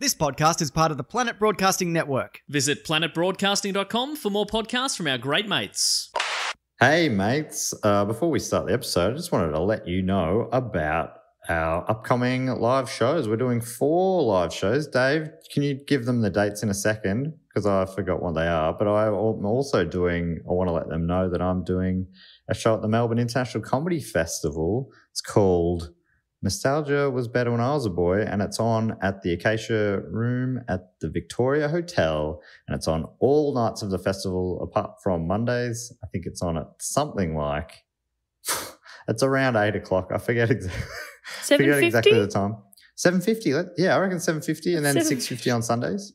This podcast is part of the Planet Broadcasting Network. Visit planetbroadcasting.com for more podcasts from our great mates. Hey, mates. Before we start the episode, I just wanted to let you know about our upcoming live shows. We're doing 4 live shows. Dave, can you give them the dates in a second? Because I forgot what they are. But I'm also doing, I want to let them know that I'm doing a show at the Melbourne International Comedy Festival. It's called Nostalgia Was Better When I Was a Boy, and it's on at the Acacia Room at the Victoria Hotel, and it's on all nights of the festival apart from Mondays. I think it's on at something like, it's around 8 o'clock. I forget exactly. 7:50? Forget exactly the time. 7:50. Yeah, I reckon 7:50, and then 6:50 on Sundays.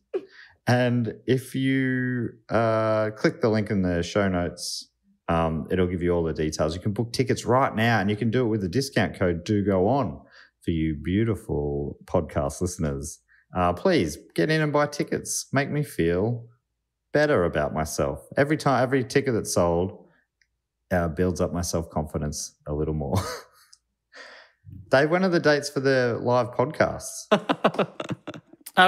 And if you click the link in the show notes, it'll give you all the details. You can book tickets right now, and you can do it with the discount code Do Go On for you beautiful podcast listeners. Please get in and buy tickets. Make me feel better about myself. Every time, every ticket that's sold builds up my self-confidence a little more. Dave, when are the dates for the live podcasts?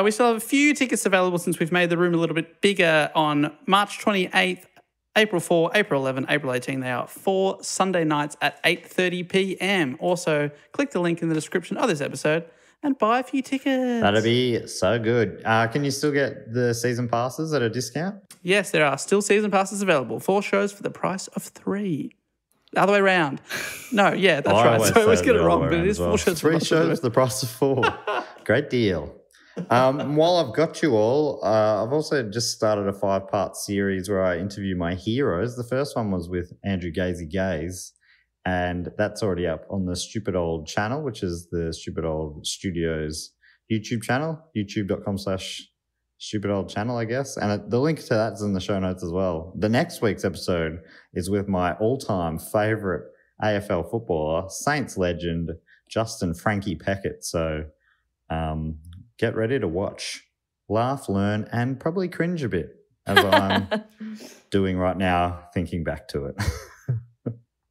We still have a few tickets available since we've made the room a little bit bigger on March 28th, April 4, April 11, April 18. They are 4 Sunday nights at 8:30 p.m. Also, click the link in the description of this episode and buy a few tickets. That'll be so good. Can you still get the season passes at a discount? Yes, there are still season passes available. 4 shows for the price of 3. The other way around. No, yeah, that's right. So I always get it wrong, but it is 4 shows. 3 shows for the price of 4. Great deal. While I've got you all, I've also just started a 5-part series where I interview my heroes. The first one was with Andrew Gazy Gaze, and that's already up on the Stupid Old Channel, which is the Stupid Old Studios YouTube channel, youtube.com/Stupid Old Channel, I guess. And the link to that's in the show notes as well. The next week's episode is with my all-time favourite AFL footballer, Saints legend, Justin Frankie Pickett. So get ready to watch, laugh, learn, and probably cringe a bit, as I'm doing right now, thinking back to it.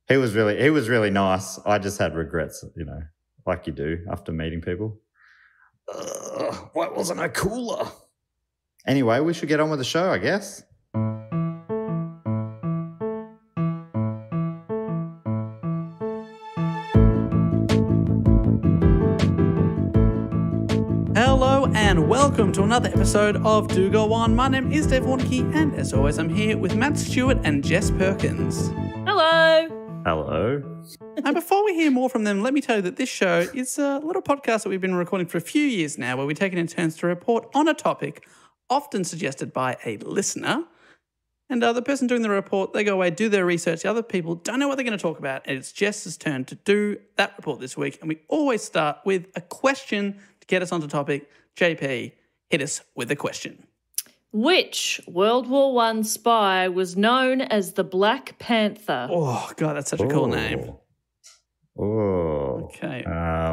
He was really nice. I just had regrets, you know, like you do after meeting people. Why wasn't I cooler? Anyway, we should get on with the show, I guess. Hello and welcome to another episode of Do Go On. My name is Dave Warnke, and as always, I'm here with Matt Stewart and Jess Perkins. Hello. Hello. And before we hear more from them, let me tell you that this show is a little podcast that we've been recording for a few years now, where we take it in turns to report on a topic often suggested by a listener. And the person doing the report, they go away, do their research. The other people don't know what they're going to talk about, and it's Jess's turn to do that report this week. And we always start with a question to get us onto topic. JP, hit us with a question. Which World War I spy was known as the Black Panther? Oh, God, that's such a cool name. Oh. Okay.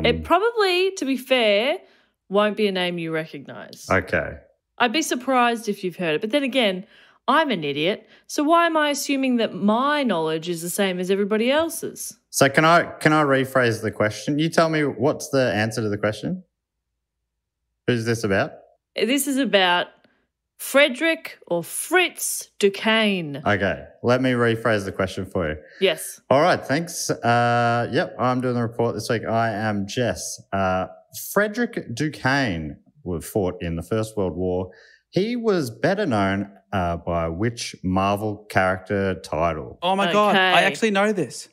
It probably, to be fair, won't be a name you recognise. Okay. I'd be surprised if you've heard it. But then again, I'm an idiot, so why am I assuming that my knowledge is the same as everybody else's? So can I rephrase the question? You tell me what's the answer to the question? Who's this about? This is about Frederick or Fritz Duquesne. Okay, let me rephrase the question for you. Yes. All right, thanks. Yep, I'm doing the report this week. I am Jess. Frederick Duquesne fought in the First World War. He was better known by which Marvel character title? Oh, my God. I actually know this.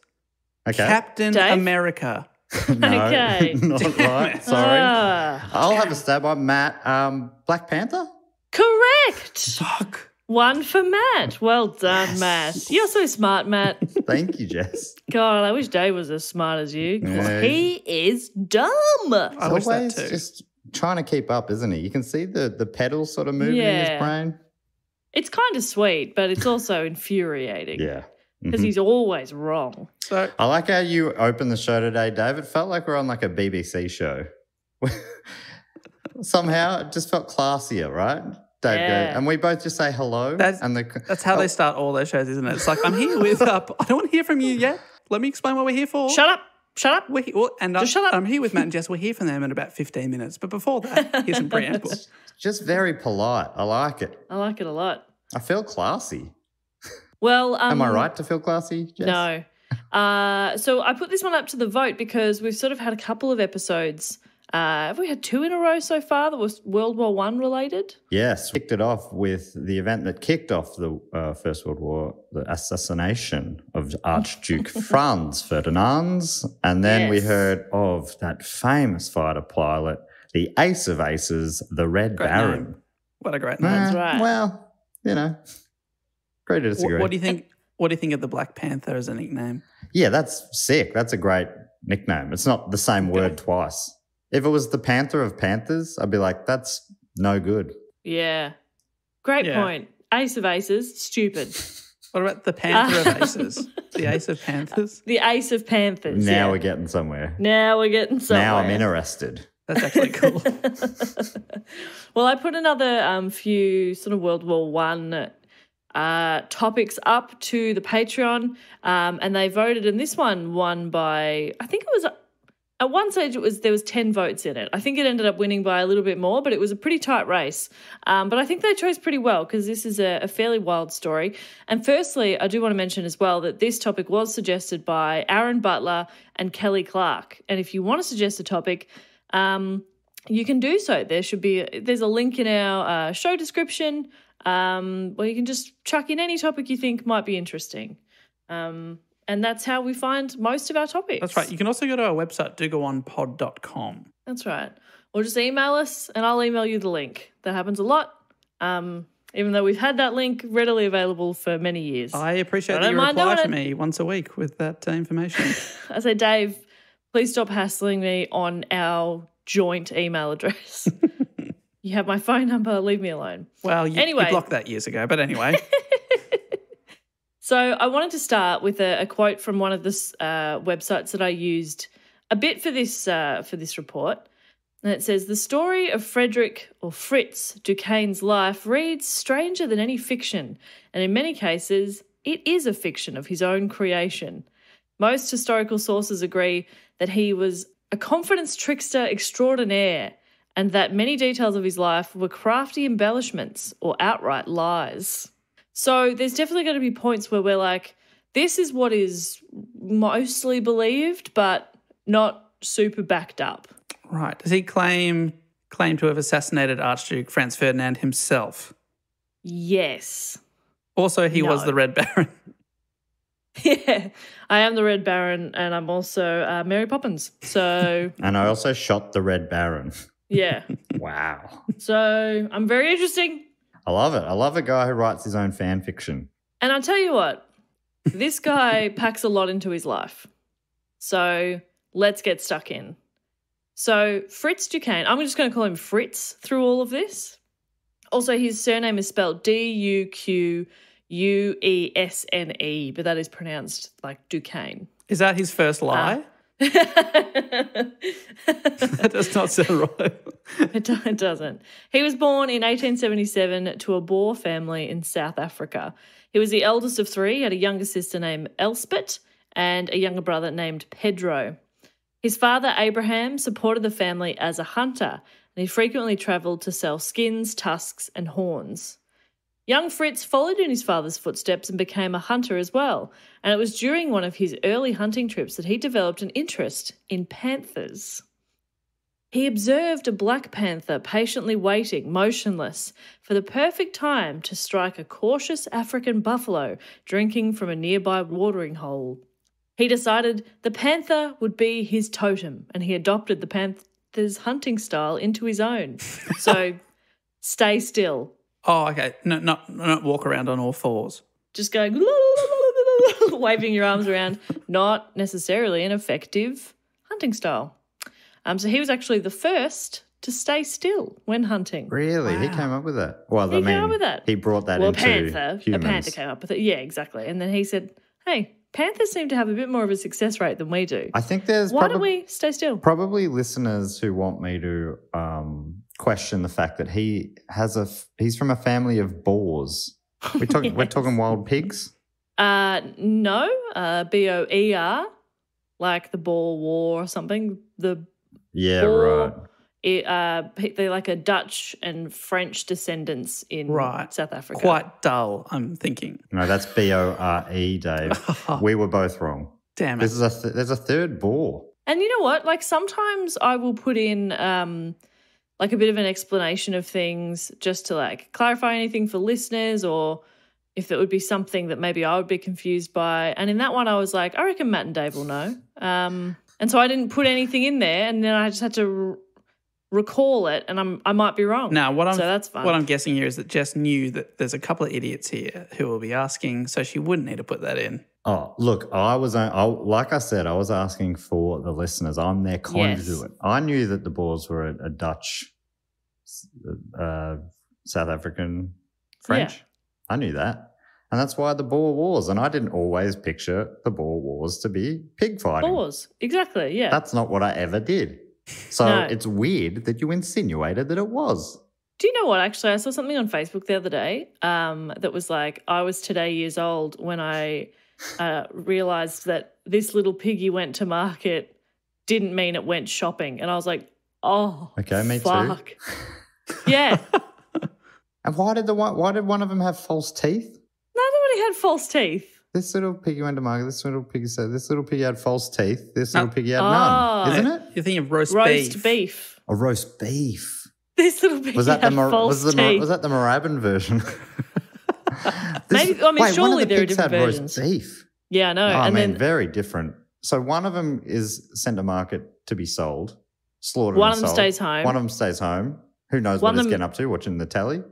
Okay. Captain America. No, okay. Not right. Sorry. I'll have a stab on Matt. Black Panther? Correct. Fuck. 1 for Matt. Well done, yes. Matt. You're so smart, Matt. Thank you, Jess. God, I wish Dave was as smart as you. Yeah. He is dumb. I wish that too. Just trying to keep up, isn't he? You can see the pedals sort of moving in his brain. It's kind of sweet, but it's also infuriating. Yeah. Because he's always wrong. So I like how you opened the show today, Dave. It felt like we're on like a BBC show. Somehow it just felt classier, right? Dave, yeah. And we both just say hello. That's how they start all their shows, isn't it? It's like, I'm here with I don't want to hear from you yet. Let me explain what we're here for. Shut up. Shut up. We're here. Well, and just shut up. I'm here with Matt and Jess. We'll hear from them in about 15 minutes. But before that, here's some preamble. Just very polite. I like it. I like it a lot. I feel classy. Well, am I right to feel classy, Jess? No. So I put this one up to the vote because we've sort of had a couple of episodes. Have we had two in a row so far that was World War I related? Yes. We kicked it off with the event that kicked off the First World War, the assassination of Archduke Franz Ferdinand's. And then we heard of that famous fighter pilot, the ace of aces, the Red Baron. Name. What a great name. That's right. Well, you know, great to disagree. What do you think? What do you think of the Black Panther as a nickname? Yeah, that's sick. That's a great nickname. It's not the same word twice. If it was the Panther of Panthers, I'd be like, that's no good. Yeah. Great point. Ace of Aces, stupid. What about the Panther of Aces? The Ace of Panthers? The Ace of Panthers, Now we're getting somewhere. Now we're getting somewhere. Now I'm interested. That's actually cool. Well, I put another few sort of World War I topics up to the Patreon, and they voted, and this one won by, I think it was, at one stage it was, there was 10 votes in it. I think it ended up winning by a little bit more, but it was a pretty tight race. But I think they chose pretty well because this is a fairly wild story. And firstly, I do want to mention as well that this topic was suggested by Aaron Butler and Kelly Clark. And if you want to suggest a topic, you can do so. There's a link in our show description. Well, you can just chuck in any topic you think might be interesting. And that's how we find most of our topics. That's right. You can also go to our website, dogoonpod.com. That's right. Or just email us and I'll email you the link. That happens a lot, even though we've had that link readily available for many years. I appreciate that you reply to me once a week with that information. I say, Dave, please stop hassling me on our joint email address. You have my phone number, leave me alone. Well, you blocked that years ago, but anyway. So I wanted to start with a quote from one of the websites that I used a bit for this report. And it says, "The story of Frederick or Fritz Duquesne's life reads stranger than any fiction, and in many cases it is a fiction of his own creation. Most historical sources agree that he was a confidence trickster extraordinaire, and that many details of his life were crafty embellishments or outright lies." So there's definitely going to be points where we're like, this is what is mostly believed but not super backed up. Right. Does he claim to have assassinated Archduke Franz Ferdinand himself? Yes. Also, he was the Red Baron. Yeah, I am the Red Baron and I'm also Mary Poppins. So. And I also shot the Red Baron. Yeah. Wow. So I'm very interesting. I love it. I love a guy who writes his own fan fiction. And I'll tell you what, this guy packs a lot into his life. So let's get stuck in. So Fritz Duquesne, I'm just going to call him Fritz through all of this. Also, his surname is spelled D-U-Q-U-E-S-N-E, but that is pronounced like Duquesne. Is that his first lie? That does not sound right. It doesn't. He was born in 1877 to a Boer family in South Africa. He was the eldest of three. He had a younger sister named Elspeth and a younger brother named Pedro. His father, Abraham, supported the family as a hunter, and he frequently travelled to sell skins, tusks and horns. Young Fritz followed in his father's footsteps and became a hunter as well, and it was during one of his early hunting trips that he developed an interest in panthers. He observed a black panther patiently waiting, motionless, for the perfect time to strike a cautious African buffalo drinking from a nearby watering hole. He decided the panther would be his totem, and he adopted the panther's hunting style into his own. So stay still. Oh, okay. No, not walk around on all fours. Just going waving your arms around. Not necessarily an effective hunting style. So he was actually the first to stay still when hunting. Really? Wow. He came up with that? Well, came up with that. He brought that into humans. A panther came up with it. Yeah, exactly. And then he said, hey, panthers seem to have a bit more of a success rate than we do. I think there's Why don't we stay still? Probably listeners who want me to question the fact that he's from a family of boars. We're talking wild pigs? No, B-O-E-R. like the Boer War or something. They're like a Dutch and French descendants in South Africa. Quite dull, I'm thinking. No, that's B-O-R-E, Dave. We were both wrong. Damn it. There's a third Boer. And you know what? Like sometimes I will put in like a bit of an explanation of things just to like clarify anything for listeners or if it would be something that maybe I would be confused by. And in that one I was like, I reckon Matt and Dave will know. And so I didn't put anything in there and then I just had to recall it, and I might be wrong. Now, what I'm guessing here is that Jess knew that there's a couple of idiots here who will be asking, so she wouldn't need to put that in. Oh, look, like I said, I was asking for the listeners. I'm their conduit. Yes. I knew that the Boers were a Dutch, South African, French. Yeah. I knew that, and that's why the Boer Wars. And I didn't always picture the Boer Wars to be pig fighting. Boers, exactly. Yeah, that's not what I ever did. So It's weird that you insinuated that it was. Do you know what, actually? I saw something on Facebook the other day that was like, I was today years old when I realised that this little piggy went to market didn't mean it went shopping. And I was like, oh, okay, me fuck. Too. Yeah. And why did one of them have false teeth? Nobody had false teeth. This little piggy went to market. This little piggy said, "This little piggy had false teeth. This little piggy had none." Isn't it? You're thinking of roast beef. Oh, roast beef. This little piggy had false teeth. Was that the Moorabbin version? Surely there are different versions. Roast beef. Yeah, I know. I mean, very different. So one of them is sent to market to be sold, slaughtered. One of them stays home. One of them stays home. Who knows what it's getting up to? Watching the telly.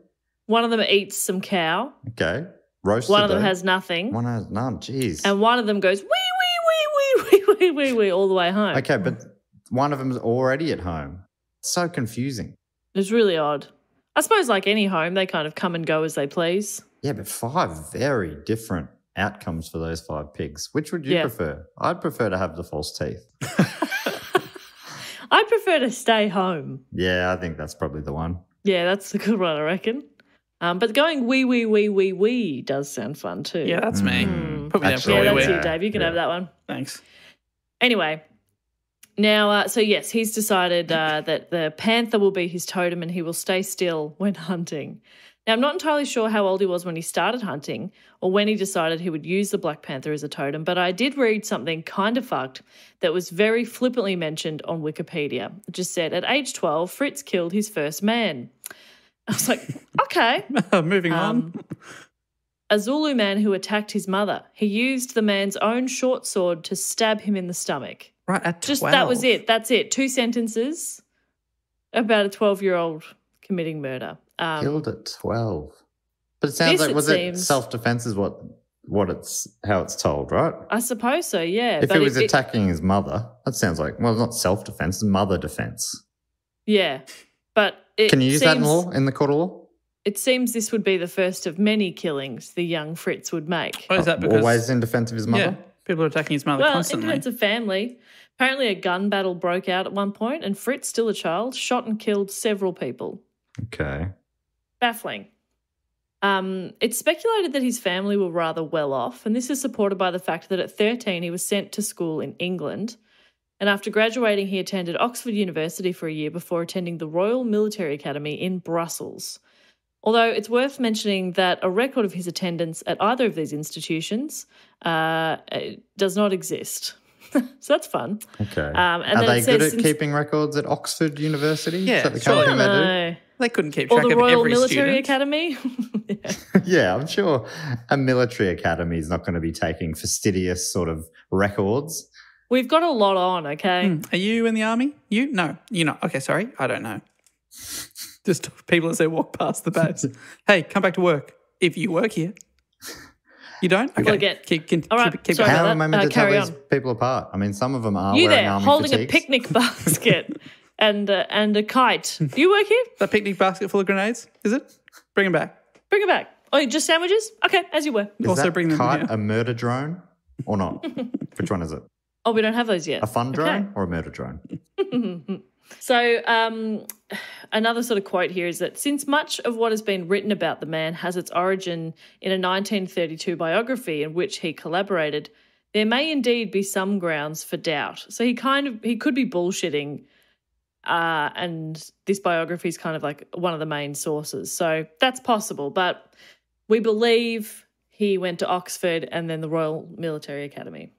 One of them eats some cow. Okay. Roasted one of them has nothing. One has none, jeez. And one of them goes, wee, wee, wee, wee, wee, wee, wee, all the way home. Okay, but one of them's already at home. It's so confusing. It's really odd. I suppose like any home, they kind of come and go as they please. Yeah, but 5 very different outcomes for those 5 pigs. Which would you prefer? I'd prefer to have the false teeth. I'd prefer to stay home. Yeah, I think that's probably the one. Yeah, that's the good one, I reckon. But going wee, wee, wee, wee, wee does sound fun too. Yeah, that's me. Put me down for wee, wee. That's you, Dave. You can have that one. Thanks. Anyway, now, yes, he's decided that the panther will be his totem and he will stay still when hunting. Now, I'm not entirely sure how old he was when he started hunting or when he decided he would use the black panther as a totem, but I did read something kind of fucked that was very flippantly mentioned on Wikipedia. It just said, at age 12, Fritz killed his first man. I was like, okay. Moving on. A Zulu man who attacked his mother. He used the man's own short sword to stab him in the stomach. Right, at 12. Just that was it. That's it. 2 sentences about a 12-year-old committing murder. Killed at 12. But it sounds like, it self-defense is what it's how it's told, right? I suppose so, yeah. If he was attacking his mother, that sounds like, well, it's not self-defense, it's mother defense. Yeah, but... Can you use that in law, in the court of law? It seems this would be the first of many killings the young Fritz would make. Oh, is that because, always in defence of his mother? Yeah, people are attacking his mother constantly. Well, in defence of family. Apparently a gun battle broke out at one point and Fritz, still a child, shot and killed several people. Okay. Baffling. It's speculated that his family were rather well off, and this is supported by the fact that at 13 he was sent to school in England. And after graduating, he attended Oxford University for a year before attending the Royal Military Academy in Brussels. Although it's worth mentioning that a record of his attendance at either of these institutions does not exist. So that's fun. Okay. And are they good at keeping records at Oxford University? Yeah. Is that the kind of thing they do? No. They couldn't keep track of every student. Or the Royal Military Academy. Yeah. Yeah, I'm sure a military academy is not going to be taking fastidious sort of records. We've got a lot on, okay? Are you in the army? You? No. You're not. Okay, sorry. I don't know. Just people as they walk past the base. Hey, come back to work if you work here. You don't? Okay. Keep going. How am I meant to tell these people apart? I mean, some of them are wearing army fatigues. You there, holding a picnic basket and a kite. Do you work here? That picnic basket full of grenades, is it? Bring them back. Bring them back. Oh, just sandwiches? Okay, as you were. Is also that bring them kite a murder drone or not? Which one is it? Oh, we don't have those yet. A fun drone or a murder drone? So another sort of quote here is that since much of what has been written about the man has its origin in a 1932 biography in which he collaborated, there may indeed be some grounds for doubt. So he could be bullshitting, and this biography is kind of like one of the main sources. So that's possible, but we believe he went to Oxford and then the Royal Military Academy.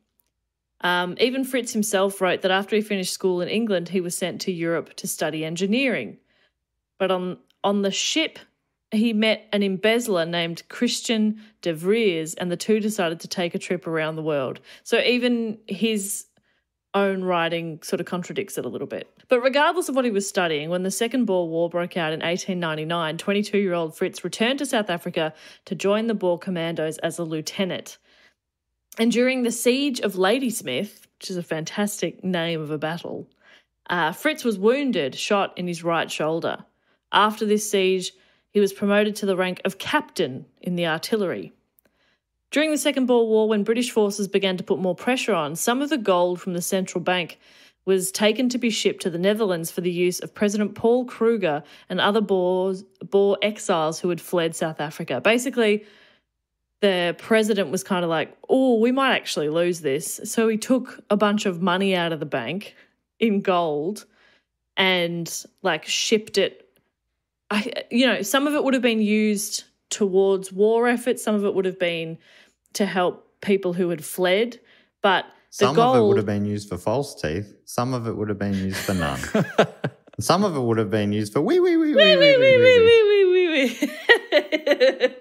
Even Fritz himself wrote that after he finished school in England, he was sent to Europe to study engineering. But on the ship, he met an embezzler named Christian de Vries, and the two decided to take a trip around the world. So even his own writing sort of contradicts it a little bit. But regardless of what he was studying, when the Second Boer War broke out in 1899, 22-year-old Fritz returned to South Africa to join the Boer Commandos as a lieutenant. And during the Siege of Ladysmith, which is a fantastic name of a battle, Fritz was wounded, shot in his right shoulder. After this siege, he was promoted to the rank of captain in the artillery. During the Second Boer War, when British forces began to put more pressure on, some of the gold from the central bank was taken to be shipped to the Netherlands for the use of President Paul Kruger and other Boer exiles who had fled South Africa. Basically, the president was kind of like, oh, we might actually lose this. So he took a bunch of money out of the bank in gold and like shipped it. You know, some of it would have been used towards war efforts. Some of it would have been to help people who had fled. But the gold... Some of it would have been used for false teeth. Some of it would have been used for none. Some of it would have been used for wee, wee, wee, wee, wee, wee, wee, wee, wee, wee.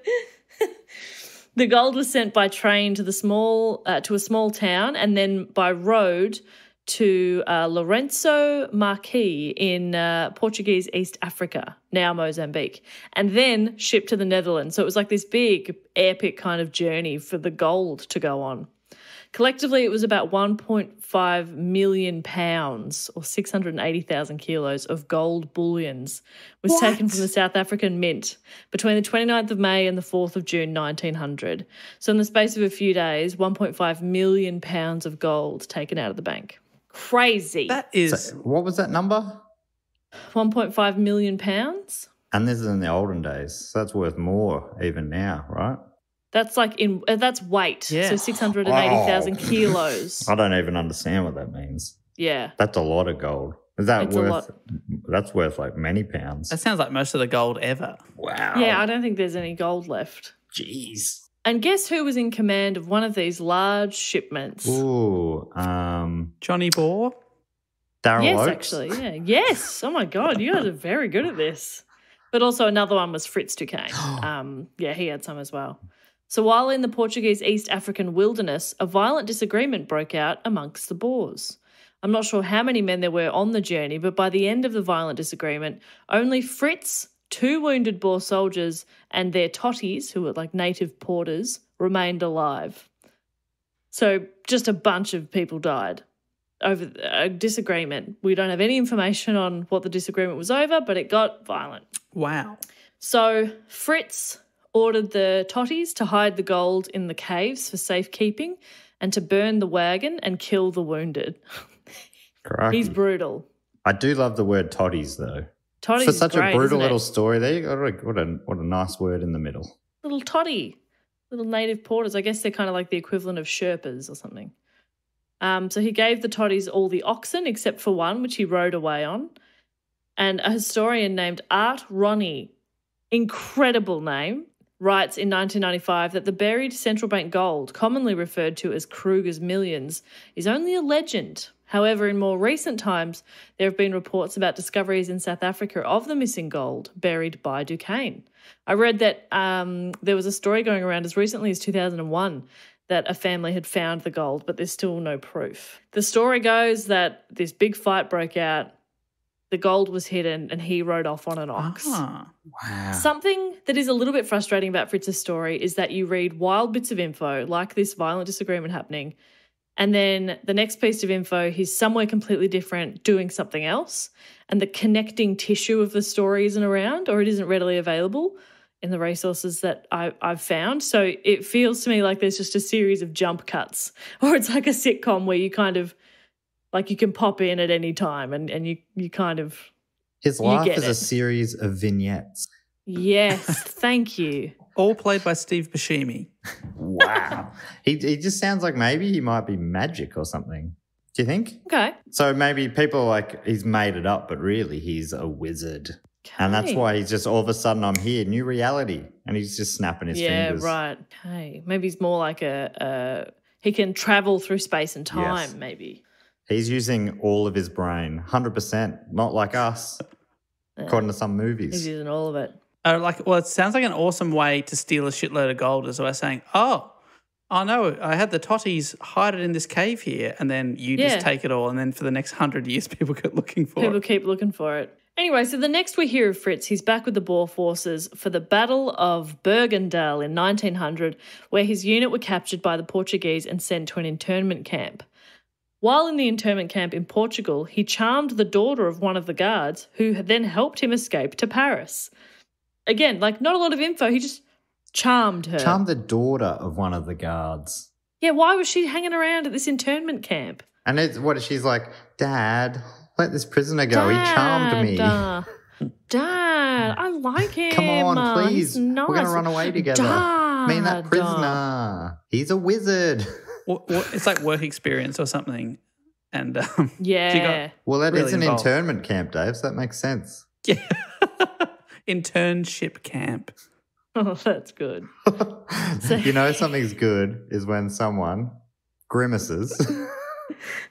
The gold was sent by train to a small town, and then by road to Lourenço Marques in Portuguese East Africa, now Mozambique, and then shipped to the Netherlands. So it was like this big, epic kind of journey for the gold to go on. Collectively, it was about 1.5 million pounds or 680,000 kilos of gold bullions was taken from the South African mint between the 29th of May and the 4th of June 1900. So in the space of a few days, 1.5 million pounds of gold taken out of the bank. Crazy. That is... So what was that number? 1.5 million pounds. And this is in the olden days. So that's worth more even now, right? That's like in that's weight, yeah. So 680,000 kilos. I don't even understand what that means. Yeah, that's a lot of gold. Is that it's worth? That's worth like many pounds. That sounds like most of the gold ever. Wow. Yeah, I don't think there's any gold left. Jeez. And guess who was in command of one of these large shipments? Ooh, Johnny Boer. Daryl Oates. Yes, actually, yeah. Yes. Oh my God, you guys are very good at this. But also another one was Fritz Duquesne. Yeah, he had some as well. So while in the Portuguese East African wilderness, a violent disagreement broke out amongst the Boers. I'm not sure how many men there were on the journey, but by the end of the violent disagreement, only Fritz, two wounded Boer soldiers, and their totties, who were like native porters, remained alive. So just a bunch of people died over a disagreement. We don't have any information on what the disagreement was over, but it got violent. Wow. So Fritz ordered the totties to hide the gold in the caves for safekeeping and to burn the wagon and kill the wounded. He's brutal. I do love the word totties, though. Totties for such a brutal little story. There you go. What a nice word in the middle. Little totty, little native porters. I guess they're kind of like the equivalent of Sherpas or something. So he gave the totties all the oxen except for one, which he rode away on. And a historian named Art Ronnie, incredible name, writes in 1995 that the buried central bank gold, commonly referred to as Kruger's millions, is only a legend. However, in more recent times, there have been reports about discoveries in South Africa of the missing gold buried by Duquesne. I read that there was a story going around as recently as 2001 that a family had found the gold, but there's still no proof. The story goes that this big fight broke out. The gold was hidden and he rode off on an ox. Ah, wow. Something that is a little bit frustrating about Fritz's story is that you read wild bits of info, like this violent disagreement happening, and then the next piece of info, he's somewhere completely different doing something else, and the connecting tissue of the story isn't around, or it isn't readily available in the resources that I've found. So it feels to me like there's just a series of jump cuts, or it's like a sitcom where you kind of... Like you can pop in at any time and you kind of... His life is a series of vignettes. Yes, thank you. all played by Steve Buscemi. Wow. He just sounds like maybe he might be magic or something. Do you think? Okay. So maybe people are like, he's made it up, but really he's a wizard. Okay. And that's why he's just all of a sudden, I'm here, new reality. And he's just snapping his fingers. Yeah, right. Hey, maybe he's more like a he can travel through space and time, yes. Maybe. He's using all of his brain, 100%, not like us, according to some movies. He's using all of it. Well, it sounds like an awesome way to steal a shitload of gold is by saying, oh, no, I had the totties hide it in this cave here, and then you just take it all, and then for the next 100 years people keep looking for it. People keep looking for it. Anyway, so the next we hear of Fritz, he's back with the Boer forces for the Battle of Bergendale in 1900, where his unit were captured by the Portuguese and sent to an internment camp. While in the internment camp in Portugal, he charmed the daughter of one of the guards, who then helped him escape to Paris. Again, like, not a lot of info. He just charmed her. Charmed the daughter of one of the guards. Yeah, why was she hanging around at this internment camp? And it's what she's like, Dad, let this prisoner go. Dad, he charmed me. Dad, I like him. Come on, please. Nice. We're going to run away together. Dad, me and that prisoner. He's a wizard. It's like work experience or something. And well, that really is an internment camp, Dave, so that makes sense. Yeah. Internship camp. Oh, that's good. You know something's good is when someone grimaces.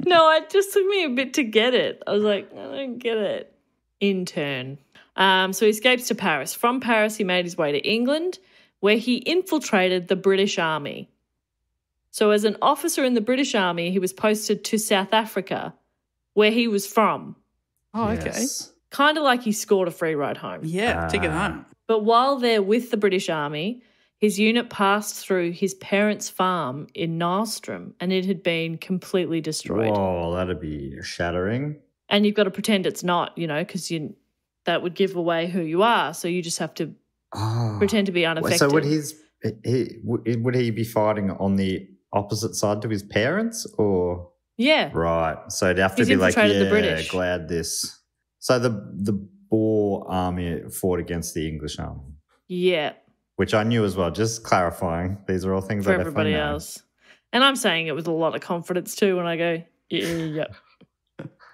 No, it just took me a bit to get it. I was like, I don't get it. Intern. So he escapes to Paris. From Paris, he made his way to England, where he infiltrated the British Army. So as an officer in the British Army, he was posted to South Africa, where he was from. Oh, yes. Okay. Kind of like he scored a free ride home. Yeah, ticket home. But while there with the British Army, his unit passed through his parents' farm in Nylstrom, and it had been completely destroyed. Oh, that'd be shattering. And you've got to pretend it's not, you know, because that would give away who you are. So you just have to pretend to be unaffected. So would he be fighting on the opposite side to his parents, or? Yeah. Right. So they'd have to be like, yeah, glad this. So the Boer army fought against the English army. Yeah. Which I knew as well, just clarifying. These are all things that I find else. And I'm saying it with a lot of confidence too when I go, yeah.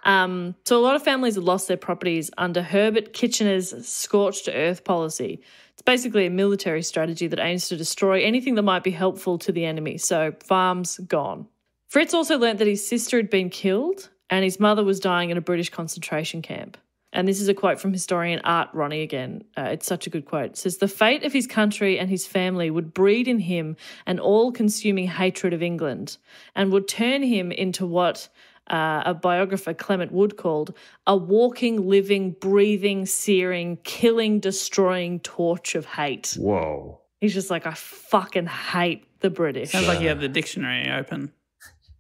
So a lot of families had lost their properties under Herbert Kitchener's scorched earth policy. It's basically a military strategy that aims to destroy anything that might be helpful to the enemy. So farms gone. Fritz also learnt that his sister had been killed and his mother was dying in a British concentration camp. And this is a quote from historian Art Ronnie again. It's such a good quote. It says, the fate of his country and his family would breed in him an all-consuming hatred of England and would turn him into what a biographer, Clement Wood, called a walking, living, breathing, searing, killing, destroying torch of hate. Whoa. He's just like, I fucking hate the British. Sounds like you have the dictionary open.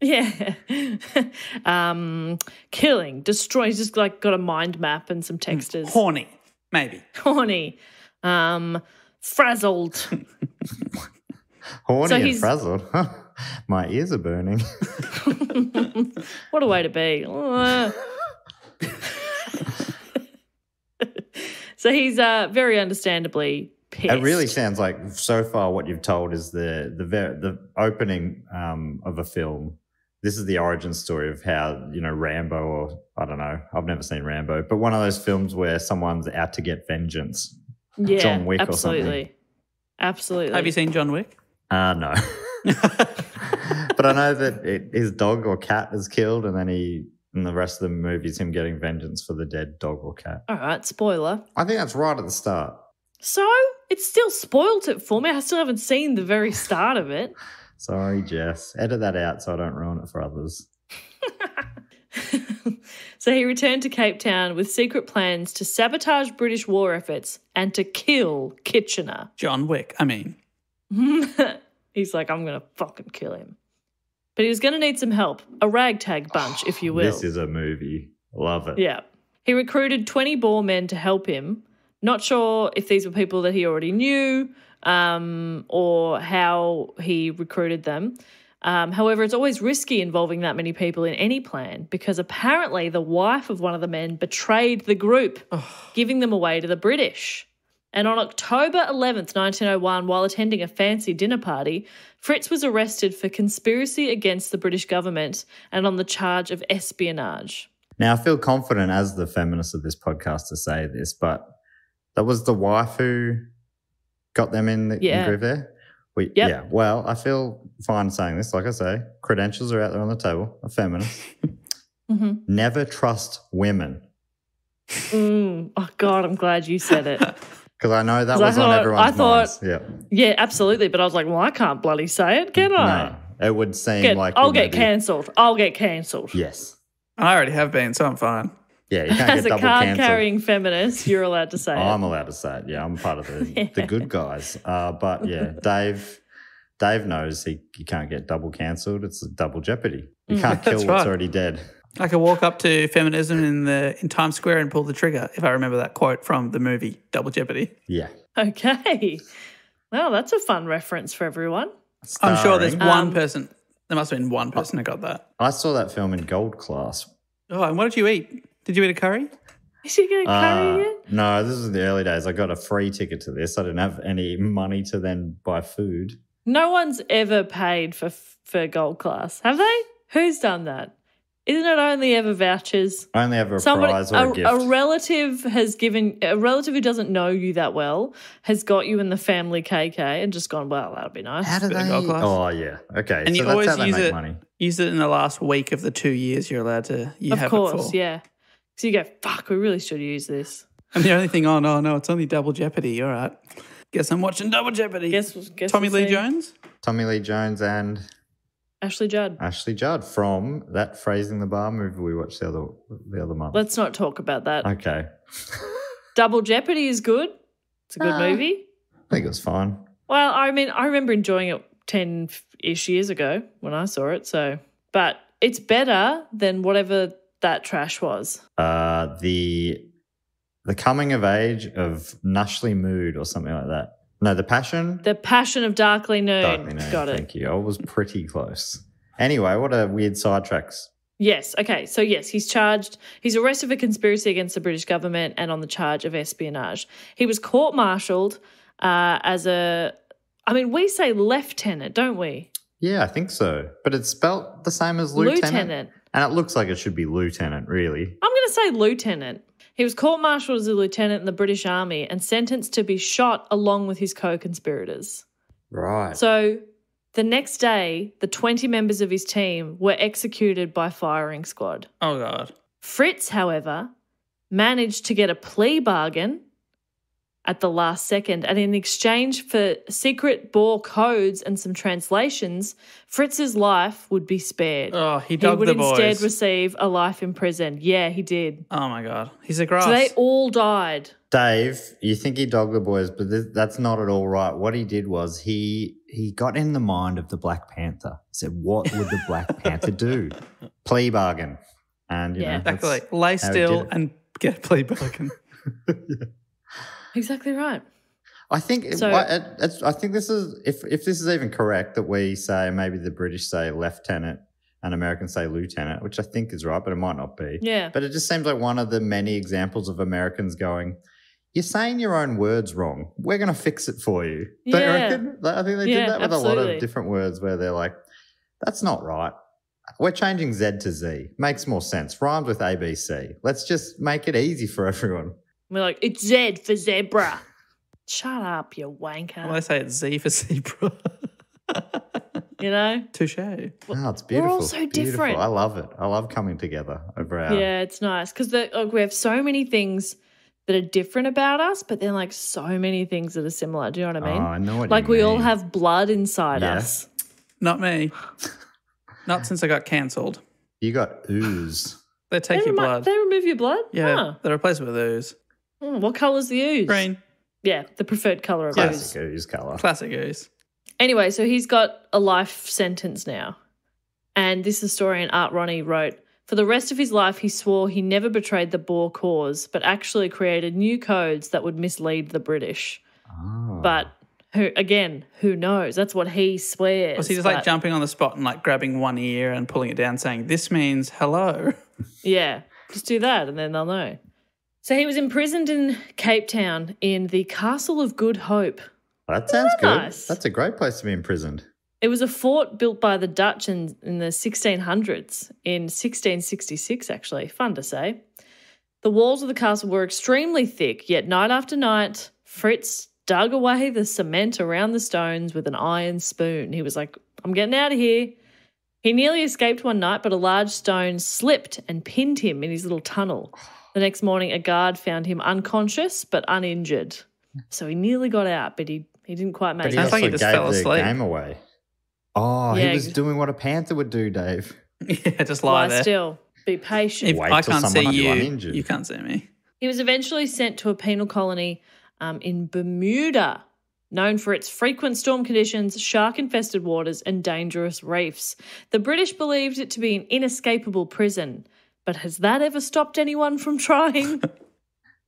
Yeah. Killing, destroy. He's just like got a mind map and some textures. Horny, maybe. Horny. Frazzled. Horny and frazzled. My ears are burning. What a way to be. So he's very understandably pissed. It really sounds like so far what you've told is the opening of a film. This is the origin story of how, you know, Rambo or, I don't know, I've never seen Rambo, but one of those films where someone's out to get vengeance. Yeah, John Wick or something. Absolutely. Have you seen John Wick? No. But I know that his dog or cat is killed and then and the rest of the movie is him getting vengeance for the dead dog or cat. All right, spoiler. I think that's right at the start. So it still spoiled it for me. I still haven't seen the very start of it. Sorry, Jess. Edit that out so I don't ruin it for others. So he returned to Cape Town with secret plans to sabotage British war efforts and to kill Kitchener. John Wick, I mean. He's like, I'm going to fucking kill him. But he was going to need some help, a ragtag bunch, if you will. This is a movie. Love it. Yeah. He recruited 20 Boer men to help him. Not sure if these were people that he already knew, or how he recruited them. However, it's always risky involving that many people in any plan because apparently the wife of one of the men betrayed the group, giving them away to the British. And on October 11th, 1901, while attending a fancy dinner party, Fritz was arrested for conspiracy against the British government and on the charge of espionage. Now, I feel confident as the feminist of this podcast to say this, but that was the wife who got them in the groove there? Yeah. Well, I feel fine saying this. Like I say, credentials are out there on the table. A feminist. Mm-hmm. Never trust women. Oh, God, I'm glad you said it. Because I know that was on everyone's minds. Yeah, absolutely. But I was like, well, I can't bloody say it, can I? No, it would seem like... I'll get cancelled. I'll get cancelled. Yes. I already have been, so I'm fine. Yeah, you can't get double cancelled. As a card-carrying feminist, you're allowed to say it. I'm allowed to say it, yeah. I'm part of the, the good guys. But, yeah, Dave knows you can't get double cancelled. It's a double jeopardy. You can't kill what's already dead. I could walk up to feminism in Times Square and pull the trigger, if I remember that quote from the movie Double Jeopardy. Yeah. Okay. Well, that's a fun reference for everyone. Starring. I'm sure there's one person. There must have been one person who got that. I saw that film in Gold Class. Oh, and what did you eat? Did you eat a curry? Is she going to curry it? No, this was the early days. I got a free ticket to this. I didn't have any money to then buy food. No one's ever paid for Gold Class, have they? Who's done that? Isn't it only ever vouchers? Only ever prize or a gift. A relative has given, a relative who doesn't know you that well has got you in the family KK and just gone, well, that'll be nice. How do they? Oh, yeah. Okay. And so you that's always how they use, make it, money. Use it in the last week of the 2 years you're allowed to have course, it for. Of course, yeah. So you go, fuck, we really should use this. And the only thing, oh, no, it's only Double Jeopardy. All right. Guess I'm watching Double Jeopardy. Guess Tommy Lee Jones? Tommy Lee Jones and... Ashley Judd. Ashley Judd from that Phrasing the Bar movie we watched the other month. Let's not talk about that. Okay. Double Jeopardy is good. It's a good movie. I think it was fine. Well, I mean, I remember enjoying it 10-ish years ago when I saw it. So, but it's better than whatever that trash was. The coming of age of Nushly Mood or something like that. No, The Passion? The Passion of Darkly Noon. Darkly Noon. Got it. Thank you. I was pretty close. Anyway, what a weird sidetracks. Yes. Okay. So, yes, he's arrested for conspiracy against the British government and on the charge of espionage. He was court-martialed as a, I mean, we say lieutenant, don't we? Yeah, I think so. But it's spelt the same as lieutenant. And it looks like it should be lieutenant, really. I'm going to say lieutenant. He was court-martialed as a lieutenant in the British Army and sentenced to be shot along with his co-conspirators. Right. So the next day, the 20 members of his team were executed by firing squad. Oh, God. Fritz, however, managed to get a plea bargain at the last second, and in exchange for secret Boer codes and some translations, Fritz's life would be spared. Oh, he dogged the boys. He would instead receive a life in prison. Yeah, he did. Oh, my God. He's a grass. So they all died. Dave, you think he dogged the boys, but that's not at all right. What he did was he got in the mind of the Black Panther. He said, what would the Black Panther do? Plea bargain. And, you know, exactly. Lay still and get a plea bargain. Yeah. Exactly right. I think this is if this is even correct that we say maybe the British say lieutenant and Americans say lieutenant, which I think is right, but it might not be. Yeah. But it just seems like one of the many examples of Americans going, "You're saying your own words wrong. We're going to fix it for you." Don't you reckon? I think they did that with a lot of different words where they're like, "That's not right. We're changing Z to Z. Makes more sense. Rhymes with ABC. Let's just make it easy for everyone." We're like, it's Z for zebra. Shut up, you wanker. Well, I say it's Z for zebra. You know? Touche. Oh, it's beautiful. We're all so different. I love it. I love coming together over our... Yeah, it's nice because we have so many things that are different about us, but then like so many things that are similar. Do you know what I mean? Oh, I know what you mean. We all have blood inside us. Not me. Not since I got cancelled. You got ooze. They take your blood. They remove your blood? Yeah, they replace it with ooze. What colour's the ooze? Green. Yeah, the preferred colour of ooze. Classic ooze colour. Classic ooze. Anyway, so he's got a life sentence now. And this historian, Art Ronnie, wrote, for the rest of his life he swore he never betrayed the Boer cause but actually created new codes that would mislead the British. Oh. But, who knows? That's what he swears. Was he just like jumping on the spot and like grabbing one ear and pulling it down saying, this means hello? Yeah, just do that and then they'll know. So he was imprisoned in Cape Town in the Castle of Good Hope. Well, that sounds good. Nice. That's a great place to be imprisoned. It was a fort built by the Dutch in the 1600s, in 1666 actually, fun to say. The walls of the castle were extremely thick, yet night after night, Fritz dug away the cement around the stones with an iron spoon. He was like, I'm getting out of here. He nearly escaped one night, but a large stone slipped and pinned him in his little tunnel. The next morning, a guard found him unconscious but uninjured. So he nearly got out, but he didn't quite make it. Sounds like he just fell asleep. Gave the game away. Oh, yeah, he was doing what a panther would do, Dave. Yeah, just lie there. Lie still. Be patient. If I can't see you, you can't see me. He was eventually sent to a penal colony in Bermuda, known for its frequent storm conditions, shark-infested waters and dangerous reefs. The British believed it to be an inescapable prison, but has that ever stopped anyone from trying?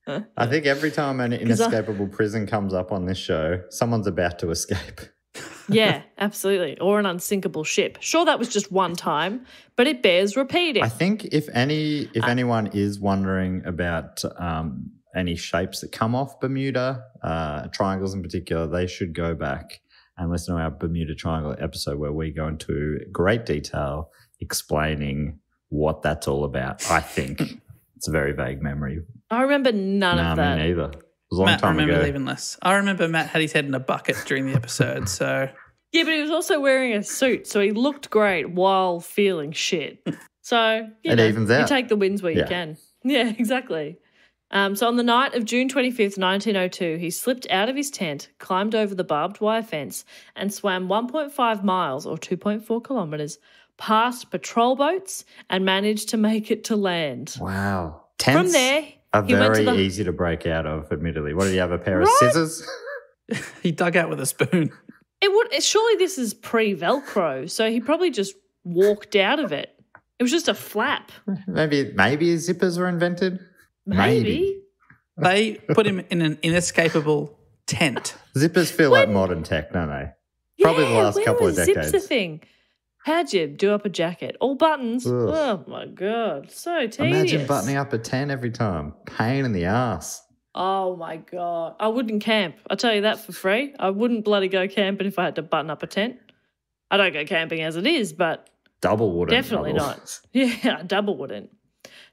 Huh? I think every time an inescapable prison comes up on this show, someone's about to escape. Yeah, absolutely. Or an unsinkable ship. Sure, that was just one time, but it bears repeating. I think if anyone is wondering about any shapes that come off Bermuda, triangles in particular, they should go back and listen to our Bermuda Triangle episode where we go into great detail explaining what that's all about, I think. It's a very vague memory. I remember none of that. Me neither. It was a long time ago. I remember even less. I remember Matt had his head in a bucket during the episode, so. Yeah, but he was also wearing a suit, so he looked great while feeling shit. So, you know, you take the wins where you can. Yeah, exactly. So on the night of June 25th, 1902, he slipped out of his tent, climbed over the barbed wire fence and swam 1.5 miles or 2.4 kilometres past patrol boats and managed to make it to land. Wow. Tents from there, are very easy to break out of, admittedly. What, did he have a pair of scissors? He dug out with a spoon. Surely this is pre-Velcro, so he probably just walked out of it. It was just a flap. Maybe zippers were invented. Maybe. They put him in an inescapable tent. Zippers feel like modern tech, don't they? Yeah, probably the last couple of decades. Zips a thing. How'd you do up a jacket? All buttons. Ugh. Oh, my God. So tedious. Imagine buttoning up a 10 every time. Pain in the ass. Oh, my God. I wouldn't camp. I'll tell you that for free. I wouldn't bloody go camping if I had to button up a tent. I don't go camping as it is, but Definitely not. Yeah, double wouldn't.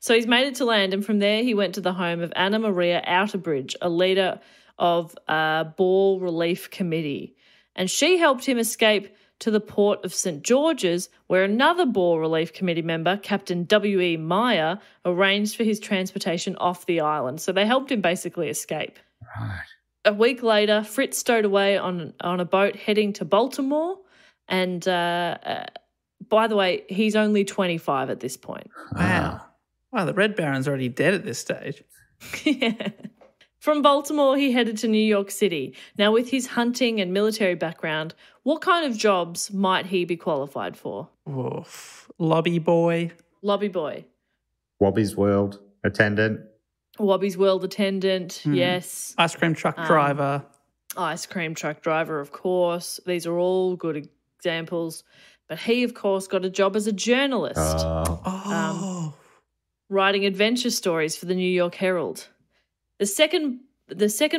So he's made it to land, and from there he went to the home of Anna Maria Outerbridge, a leader of a Ball Relief Committee, and she helped him escape to the port of St. George's, where another Ball Relief Committee member, Captain W.E. Meyer, arranged for his transportation off the island. So they helped him basically escape. Right. A week later, Fritz stowed away on a boat heading to Baltimore. And by the way, he's only 25 at this point. Wow. Wow, the Red Baron's already dead at this stage. Yeah. From Baltimore, he headed to New York City. Now, with his hunting and military background, what kind of jobs might he be qualified for? Oof. Lobby boy. Lobby boy. Wobby's World attendant. Wobby's World attendant, yes. Ice cream truck driver. Ice cream truck driver, of course. These are all good examples. But he, of course, got a job as a journalist. Writing adventure stories for the New York Herald. The Second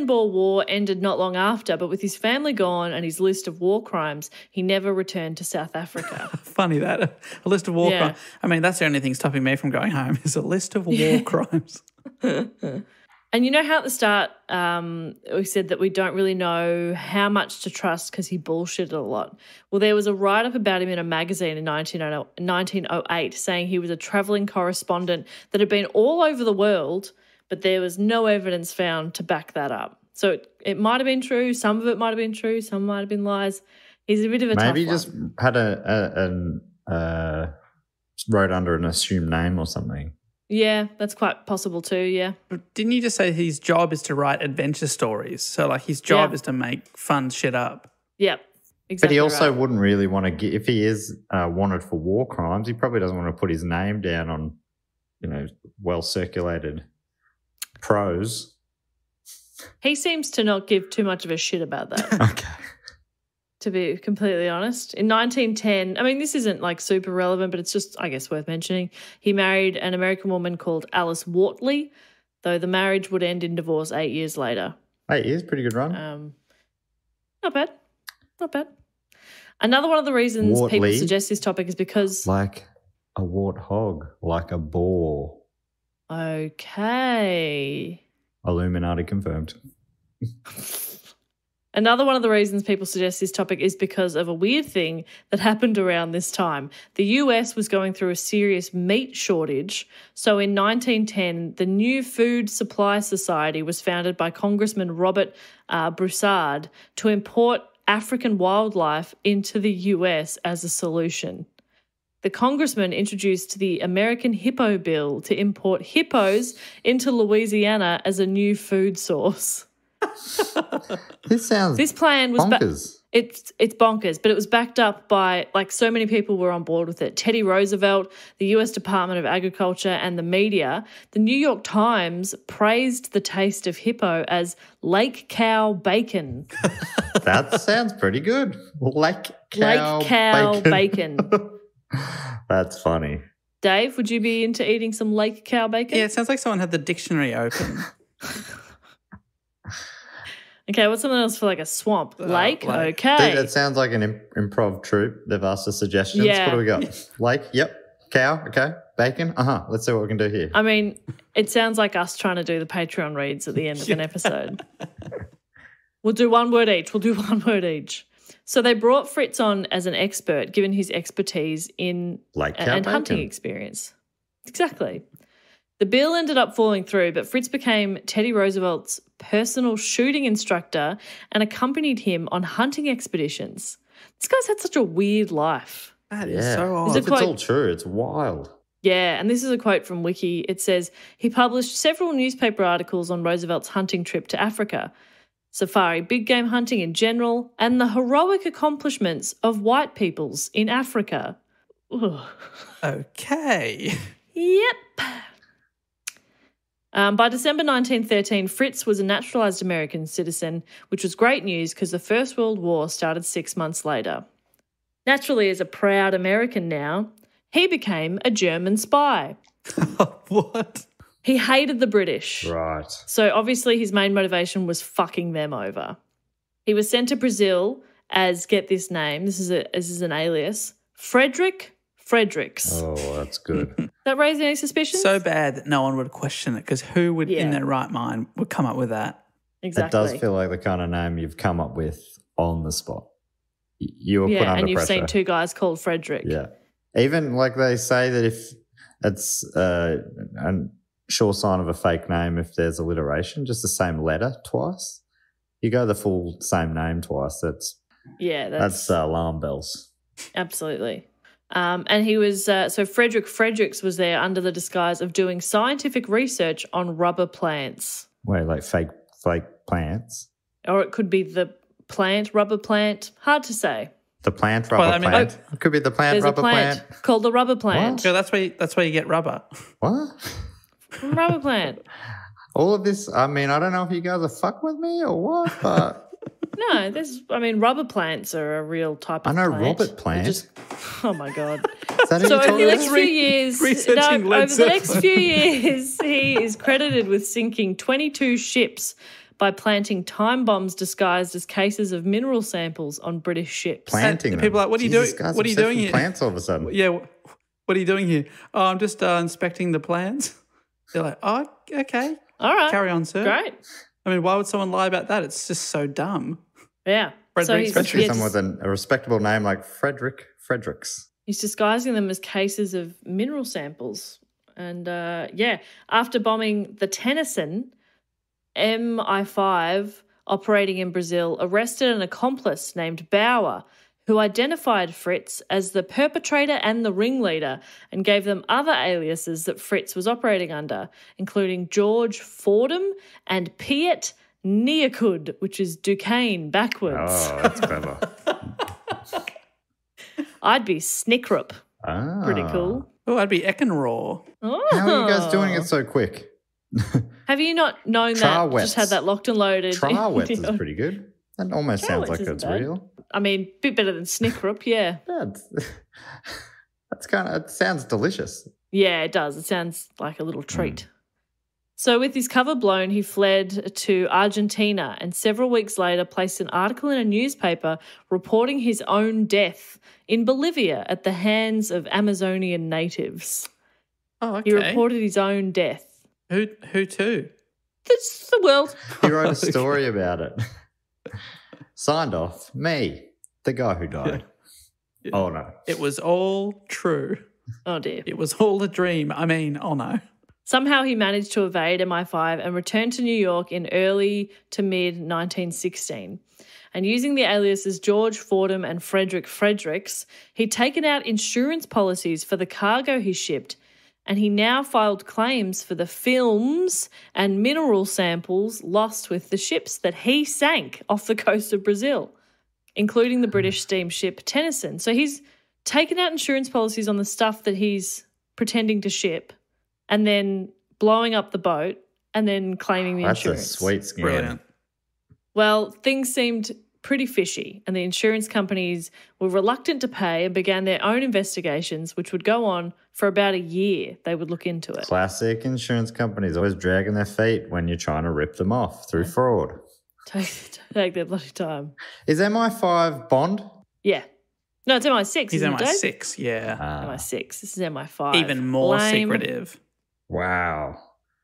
Boer War ended not long after, but with his family gone and his list of war crimes, he never returned to South Africa. Funny that. A list of war crimes. I mean, that's the only thing stopping me from going home is a list of war crimes. And you know how at the start we said that we don't really know how much to trust because he bullshitted a lot. Well, there was a write-up about him in a magazine in 1908 saying he was a travelling correspondent that had been all over the world, but there was no evidence found to back that up. So it might have been true. Some of it might have been true. Some might have been lies. He's a bit of a tough one. Maybe he just had wrote under an assumed name or something. Yeah, that's quite possible too, yeah. But didn't you just say his job is to write adventure stories? So, like, his job is to make fun shit up. Yep, exactly. But he also wouldn't really want to get – if he is wanted for war crimes, he probably doesn't want to put his name down on, you know, well-circulated – pros. He seems to not give too much of a shit about that. Okay. To be completely honest. In 1910, I mean, this isn't like super relevant, but it's just, I guess, worth mentioning. He married an American woman called Alice Wortley. though the marriage would end in divorce 8 years later. 8 years, pretty good run. Not bad. Not bad. Another one of the reasons people suggest this topic is because... Like a warthog, like a boar. Okay. Illuminati confirmed. Another one of the reasons people suggest this topic is because of a weird thing that happened around this time. The US was going through a serious meat shortage, so in 1910 the New Food Supply Society was founded by Congressman Robert Broussard to import African wildlife into the US as a solution. The congressman introduced the American Hippo Bill to import hippos into Louisiana as a new food source. This sounds bonkers. It's bonkers, but it was backed up by, like, so many people were on board with it. Teddy Roosevelt, the US Department of Agriculture and the media. The New York Times praised the taste of hippo as lake cow bacon. That sounds pretty good. Lake cow bacon. That's funny. Dave, would you be into eating some lake cow bacon? Yeah, it sounds like someone had the dictionary open. Okay, what's something else for, like, a swamp? Lake? Okay. That sounds like an improv troupe. They've asked us suggestions. Yeah. What do we got? Lake? Yep. Cow? Okay. Bacon? Uh-huh. Let's see what we can do here. I mean, it sounds like us trying to do the Patreon reads at the end of an episode. We'll do one word each. We'll do one word each. So they brought Fritz on as an expert, given his expertise in lake cow and hunting experience. Exactly. The bill ended up falling through, but Fritz became Teddy Roosevelt's personal shooting instructor and accompanied him on hunting expeditions. This guy's had such a weird life. That is so odd. It's all true. It's wild. Yeah, and this is a quote from Wiki. It says, he published several newspaper articles on Roosevelt's hunting trip to Africa, safari, big game hunting in general, and the heroic accomplishments of white peoples in Africa. Ooh. Okay. Yep. By December 1913, Fritz was a naturalised American citizen, which was great news because the First World War started 6 months later. Naturally, as a proud American now, he became a German spy. What? He hated the British. Right. So obviously his main motivation was fucking them over. He was sent to Brazil as, get this name, this is an alias, Fredericks. Oh, that's good. That raised any suspicions? So bad that no one would question it, because who would in their right mind would come up with that? Exactly. It does feel like the kind of name you've come up with on the spot. You were put under pressure. Yeah, and you've seen two guys called Frederick. Yeah. Even like they say that if it's a sure sign of a fake name if there's alliteration, just the same letter twice. You go the full same name twice. That's alarm bells. Absolutely. And he was, so Fredericks was there under the disguise of doing scientific research on rubber plants. Wait, like fake plants? Or it could be the plant, rubber plant. Hard to say. The plant, rubber plant. It could be the plant, rubber plant. There's a plant called the rubber plant. What? Yeah, that's where you get rubber. What? Rubber plant. All of this, I mean, I don't know if you guys are fucking with me or what, but... No, rubber plants are a real type of plant. I know Robert plant. Oh, my God. So over the next few years, he is credited with sinking 22 ships by planting time bombs disguised as cases of mineral samples on British ships. Planting them. People are like, what are you doing here? Plants all of a sudden. Yeah, what are you doing here? Oh, I'm just inspecting the plants. They're like, oh, okay. All right. Carry on, sir. Great. I mean, why would someone lie about that? It's just so dumb. Yeah. Especially someone with a respectable name like Fredericks. He's disguising them as cases of mineral samples. And, after bombing the Tennyson, MI5 operating in Brazil arrested an accomplice named Bauer, who identified Fritz as the perpetrator and the ringleader and gave them other aliases that Fritz was operating under, including George Fordham and Piet Neakud, which is Duquesne backwards. Oh, that's clever. I'd be Snickrop. Ah. Pretty cool. Oh, I'd be Eckenraw. Oh. How are you guys doing it so quick? Have you not known that? Just had that locked and loaded. Trawets is pretty good. That almost sounds like it's real. I mean, a bit better than Snickrop, yeah. That's kind of, it sounds delicious. Yeah, it does. It sounds like a little treat. So with his cover blown, he fled to Argentina and several weeks later placed an article in a newspaper reporting his own death in Bolivia at the hands of Amazonian natives. Oh, okay. He reported his own death. Who to? It's the world. He wrote a story about it. Signed off, me, the guy who died. Yeah. Oh, no. It was all true. Oh, dear. It was all a dream. I mean, oh, no. Somehow he managed to evade MI5 and returned to New York in early to mid-1916. And using the aliases George Fordham and Fredericks, he'd taken out insurance policies for the cargo he shipped, and he now filed claims for the films and mineral samples lost with the ships that he sank off the coast of Brazil, including the British steamship Tennyson. So he's taken out insurance policies on the stuff that he's pretending to ship and then blowing up the boat and then claiming the insurance. That's a sweet scheme. Brilliant. Well, things seemed pretty fishy, and the insurance companies were reluctant to pay and began their own investigations, which would go on for about a year. They would look into it. Classic insurance companies always dragging their feet when you're trying to rip them off through fraud. Take their bloody time. Is MI5 Bond? Yeah. No, it's MI6. He's MI6, yeah. MI6. This is MI5. Even more secretive. Wow.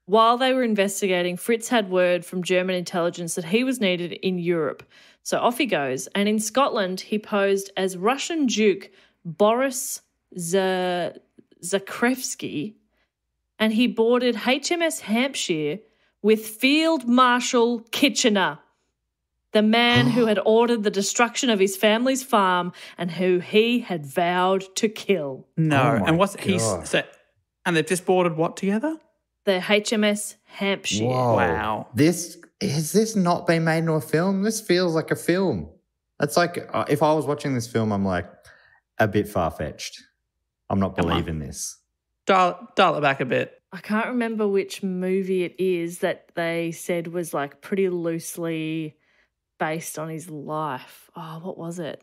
While they were investigating, Fritz had word from German intelligence that he was needed in Europe. So off he goes. And in Scotland, he posed as Russian Duke Boris Zakrevsky, and he boarded HMS Hampshire with Field Marshal Kitchener, the man who had ordered the destruction of his family's farm and who he had vowed to kill. No. Oh, and what's he said? And they've just boarded what together? The HMS Hampshire. Whoa. Wow. Has this not been made into a film? This feels like a film. That's like, if I was watching this film, I'm like, a bit far-fetched. I'm not believing this. Dial it back a bit. I can't remember which movie it is that they said was like pretty loosely based on his life. Oh, what was it?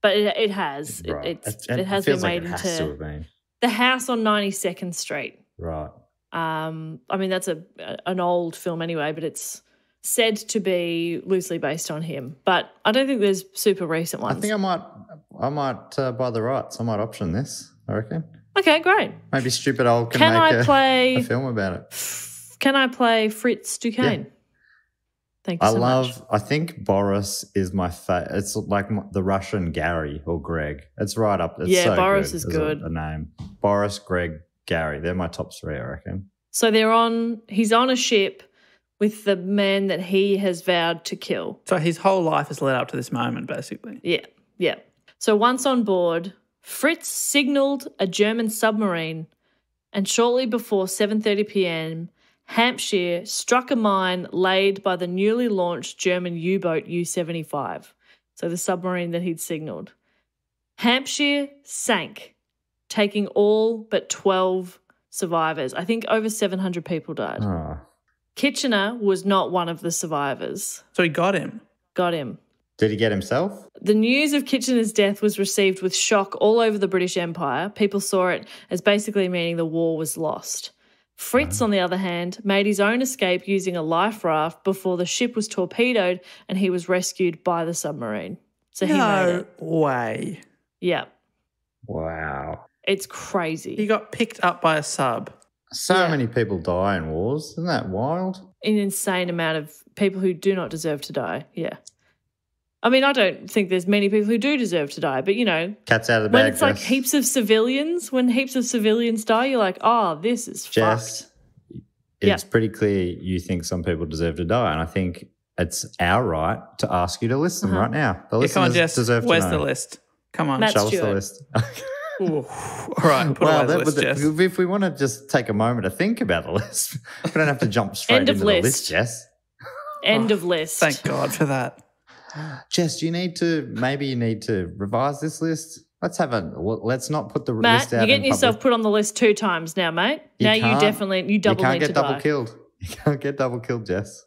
But it has. Right. It has been made into The House on 92nd Street. Right. I mean, that's an old film anyway, but it's said to be loosely based on him. But I don't think there's super recent ones. I think I might buy the rights. I might option this, I reckon. Okay, great. Maybe Stupid Old can make a film about it. Can I play Fritz Duquesne? Yeah. Thank you so much. I think Boris is my favourite. It's like the Russian Gary or Greg. It's right up. It's Boris is good. A name. Boris, Greg, Gary, they're my top three, I reckon. So he's on a ship with the man that he has vowed to kill. So his whole life has led up to this moment, basically. Yeah, yeah. So once on board, Fritz signalled a German submarine, and shortly before 7:30 p.m, Hampshire struck a mine laid by the newly launched German U-boat U-75, so the submarine that he'd signalled. Hampshire sank, taking all but 12 survivors. I think over 700 people died. Oh. Kitchener was not one of the survivors. So he got him? Got him. Did he get himself? The news of Kitchener's death was received with shock all over the British Empire. People saw it as basically meaning the war was lost. Fritz, on the other hand, made his own escape using a life raft before the ship was torpedoed and he was rescued by the submarine. So he made it. No way. Yeah. Wow. It's crazy. He got picked up by a sub. So many people die in wars. Isn't that wild? An insane amount of people who do not deserve to die, yeah. I mean, I don't think there's many people who do deserve to die, but, you know. Cat's out of the bag. When it's like heaps of civilians die, you're like, oh, this is fucked. It's pretty clear you think some people deserve to die, and I think it's our right to ask you to list them right now. The listeners deserve to know. Where's the list? Come on, show us the list. Ooh, all right, if we want to just take a moment to think about the list, we don't have to jump straight into the list, Jess. End of list. Thank God for that. Jess, you need to revise this list. Let's not put the list out. You're getting yourself put on the list 2 times now, mate. You can't get double killed, Jess.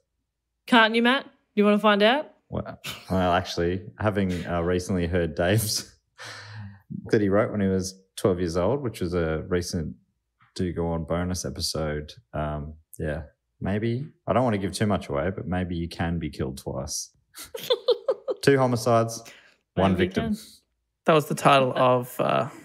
Can't you, Matt? You want to find out? Well, actually, having recently heard Dave's that he wrote when he was 12 years old, which was a recent Do Go On bonus episode. Yeah, maybe. I don't want to give too much away, but maybe you can be killed twice. 2 homicides, maybe 1 victim. That was the title of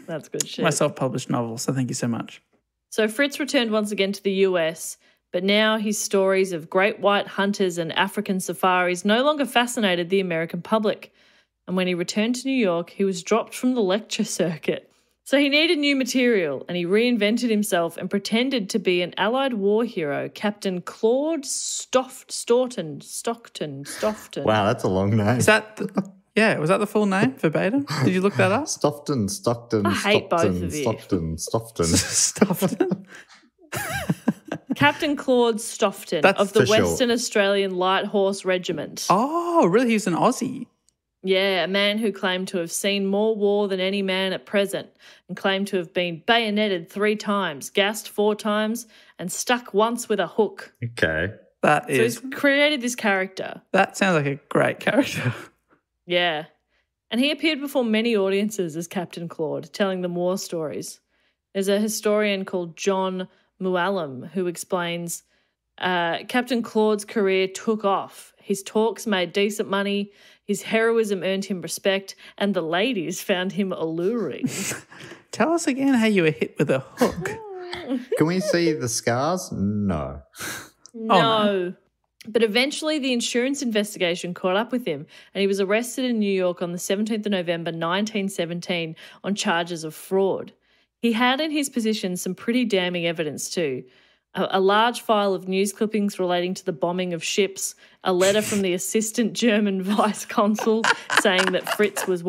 that's good shit. My self-published novel, so thank you so much. So Fritz returned once again to the US, but now his stories of great white hunters and African safaris no longer fascinated the American public. And when he returned to New York, he was dropped from the lecture circuit. So he needed new material, and he reinvented himself and pretended to be an Allied war hero, Captain Claude Stoughton. Wow, that's a long name. Is that... yeah, was that the full name verbatim? Did you look that up? Stoughton. Captain Claude Stoughton of the Western Australian Light Horse Regiment. Oh, really? He was an Aussie. Yeah, a man who claimed to have seen more war than any man at present and claimed to have been bayoneted 3 times, gassed 4 times and stuck once with a hook. Okay. That is... So he's created this character. That sounds like a great character. Yeah. And he appeared before many audiences as Captain Claude, telling them war stories. There's a historian called John Muallim who explains, Captain Claude's career took off. His talks made decent money, his heroism earned him respect, and the ladies found him alluring. Tell us again how you were hit with a hook. Can we see the scars? No. No. Oh, no. But eventually the insurance investigation caught up with him and he was arrested in New York on the 17th of November 1917 on charges of fraud. He had in his possession some pretty damning evidence too. A large file of news clippings relating to the bombing of ships, a letter from the assistant German vice consul saying that Fritz was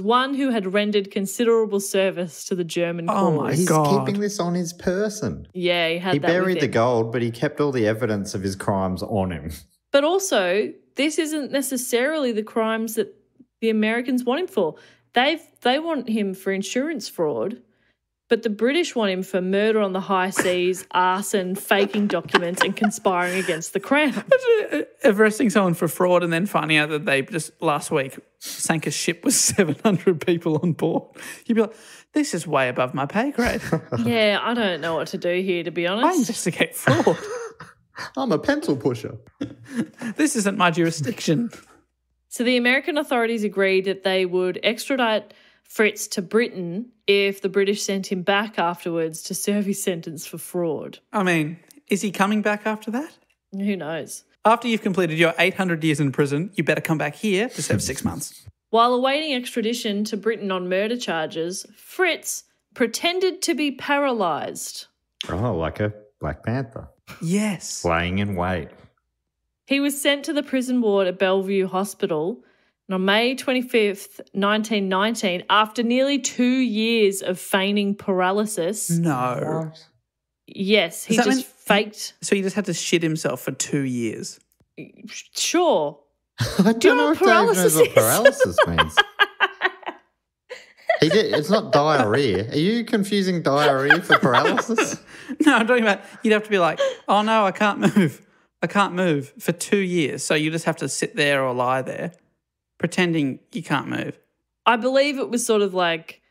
one who had rendered considerable service to the German cause. Oh, my God. He's keeping this on his person. Yeah, he had that with him. He buried the gold, but he kept all the evidence of his crimes on him. But also, this isn't necessarily the crimes that the Americans want him for. They want him for insurance fraud, but the British want him for murder on the high seas, arson, faking documents and conspiring against the Crown. Arresting someone for fraud and then finding out that they just last week sank a ship with 700 people on board. You'd be like, this is way above my pay grade. Yeah, I don't know what to do here, to be honest. I investigate fraud. I'm a pencil pusher. This isn't my jurisdiction. So the American authorities agreed that they would extradite Fritz to Britain if the British sent him back afterwards to serve his sentence for fraud. I mean, is he coming back after that? Who knows? After you've completed your 800 years in prison, you better come back here to serve 6 months. While awaiting extradition to Britain on murder charges, Fritz pretended to be paralysed. Oh, like a Black Panther. Yes. Laying in wait. He was sent to the prison ward at Bellevue Hospital. And on May 25th, 1919, after nearly 2 years of feigning paralysis. No. What? Yes, he just faked. So he just had to shit himself for 2 years? Sure. I don't know if Dave knows what paralysis means. He did, it's not diarrhea. Are you confusing diarrhea for paralysis? No, I'm talking about you'd have to be like, oh, no, I can't move. I can't move for 2 years. So you just have to sit there or lie there. Pretending you can't move. I believe it was sort of like...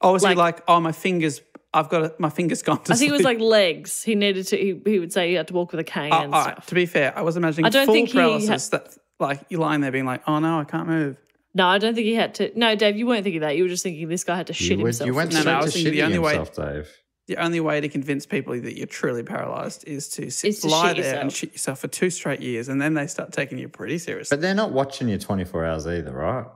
Oh, was he like, oh, my fingers, I've got my fingers gone to sleep. I think it was like legs. He needed to, he would say he had to walk with a cane and stuff. Right, to be fair, I was imagining full paralysis that like you're lying there being like, oh, no, I can't move. No, I don't think he had to. No, Dave, you weren't thinking that. You were just thinking this guy had to shit himself. You went straight to shitting himself, Dave. The only way to convince people that you're truly paralysed is to lie there and shit yourself for 2 straight years, and then they start taking you pretty seriously. But they're not watching you 24 hours either, right?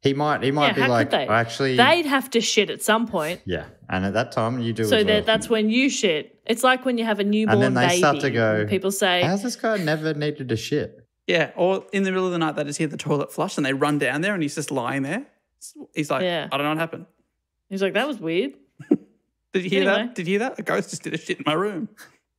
He might be like, actually... They'd have to shit at some point. Yeah, and at that time you do as well. So that's when you shit. It's like when you have a newborn baby. And then they start to go, people say... How's this guy never needed to shit? Yeah, or in the middle of the night they just hear the toilet flush and they run down there and he's just lying there. He's like, yeah. I don't know what happened. He's like, that was weird. Did you hear that? Did you hear that? A ghost just did a shit in my room.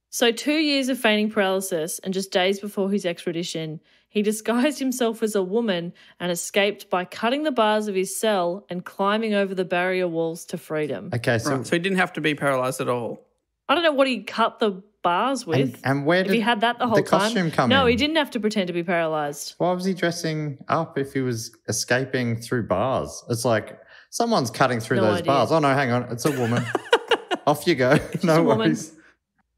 So 2 years of feigning paralysis and just days before his extradition, he disguised himself as a woman and escaped by cutting the bars of his cell and climbing over the barrier walls to freedom. Okay, so, right, so he didn't have to be paralysed at all. I don't know what he cut the bars with. And where did if he had that the whole costume time? Come no, in? He didn't have to pretend to be paralysed. Why was he dressing up if he was escaping through bars? It's like someone's cutting through those bars. Oh, no, hang on. It's a woman. Off you go. No worries.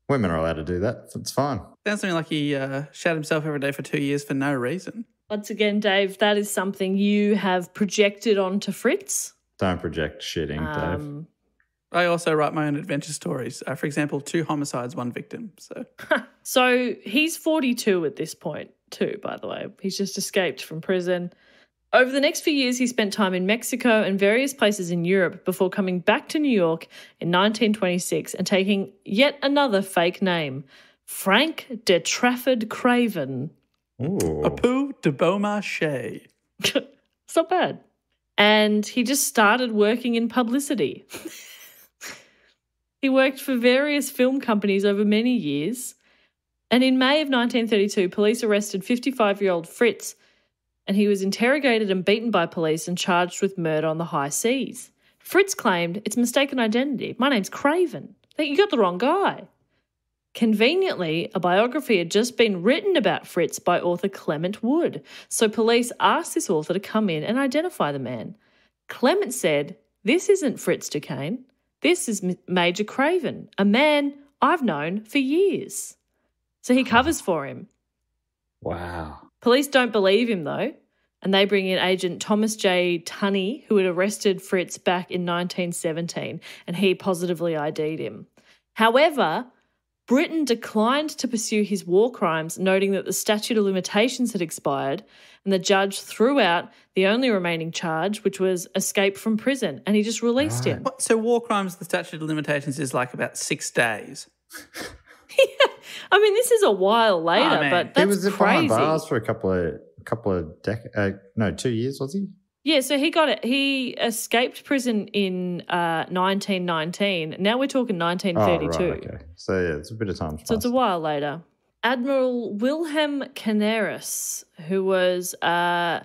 Women are allowed to do that. It's fine. Sounds to me like he shat himself every day for 2 years for no reason. Once again, Dave, that is something you have projected onto Fritz. Don't project shitting, Dave. I also write my own adventure stories. For example, 2 homicides, 1 victim. So so he's 42 at this point too, by the way. He's just escaped from prison. Over the next few years, he spent time in Mexico and various places in Europe before coming back to New York in 1926 and taking yet another fake name, Frank de Trafford Craven. Ooh. Apu de Beaumarchais. It's not bad. And he just started working in publicity. He worked for various film companies over many years. And in May of 1932, police arrested 55-year-old Fritz, and he was interrogated and beaten by police and charged with murder on the high seas. Fritz claimed, "It's mistaken identity. My name's Craven. You got the wrong guy." Conveniently, a biography had just been written about Fritz by author Clement Wood, so police asked this author to come in and identify the man. Clement said, "This isn't Fritz Duquesne. This is Major Craven, a man I've known for years." So he covers for him. Wow. Police don't believe him, though, and they bring in agent Thomas J. Tunney, who had arrested Fritz back in 1917, and he positively ID'd him. However, Britain declined to pursue his war crimes, noting that the statute of limitations had expired, and the judge threw out the only remaining charge, which was escape from prison, and he just released him. What? So war crimes, the statute of limitations is like about 6 days. Yeah. I mean, this is a while later, but that's crazy. He was behind bars for a couple of decades. No, 2 years, was he? Yeah, so he got it. He escaped prison in 1919. Now we're talking 1932. Oh, right, okay. So yeah, it's a bit of time. So it's a while later. Admiral Wilhelm Canaris, who was the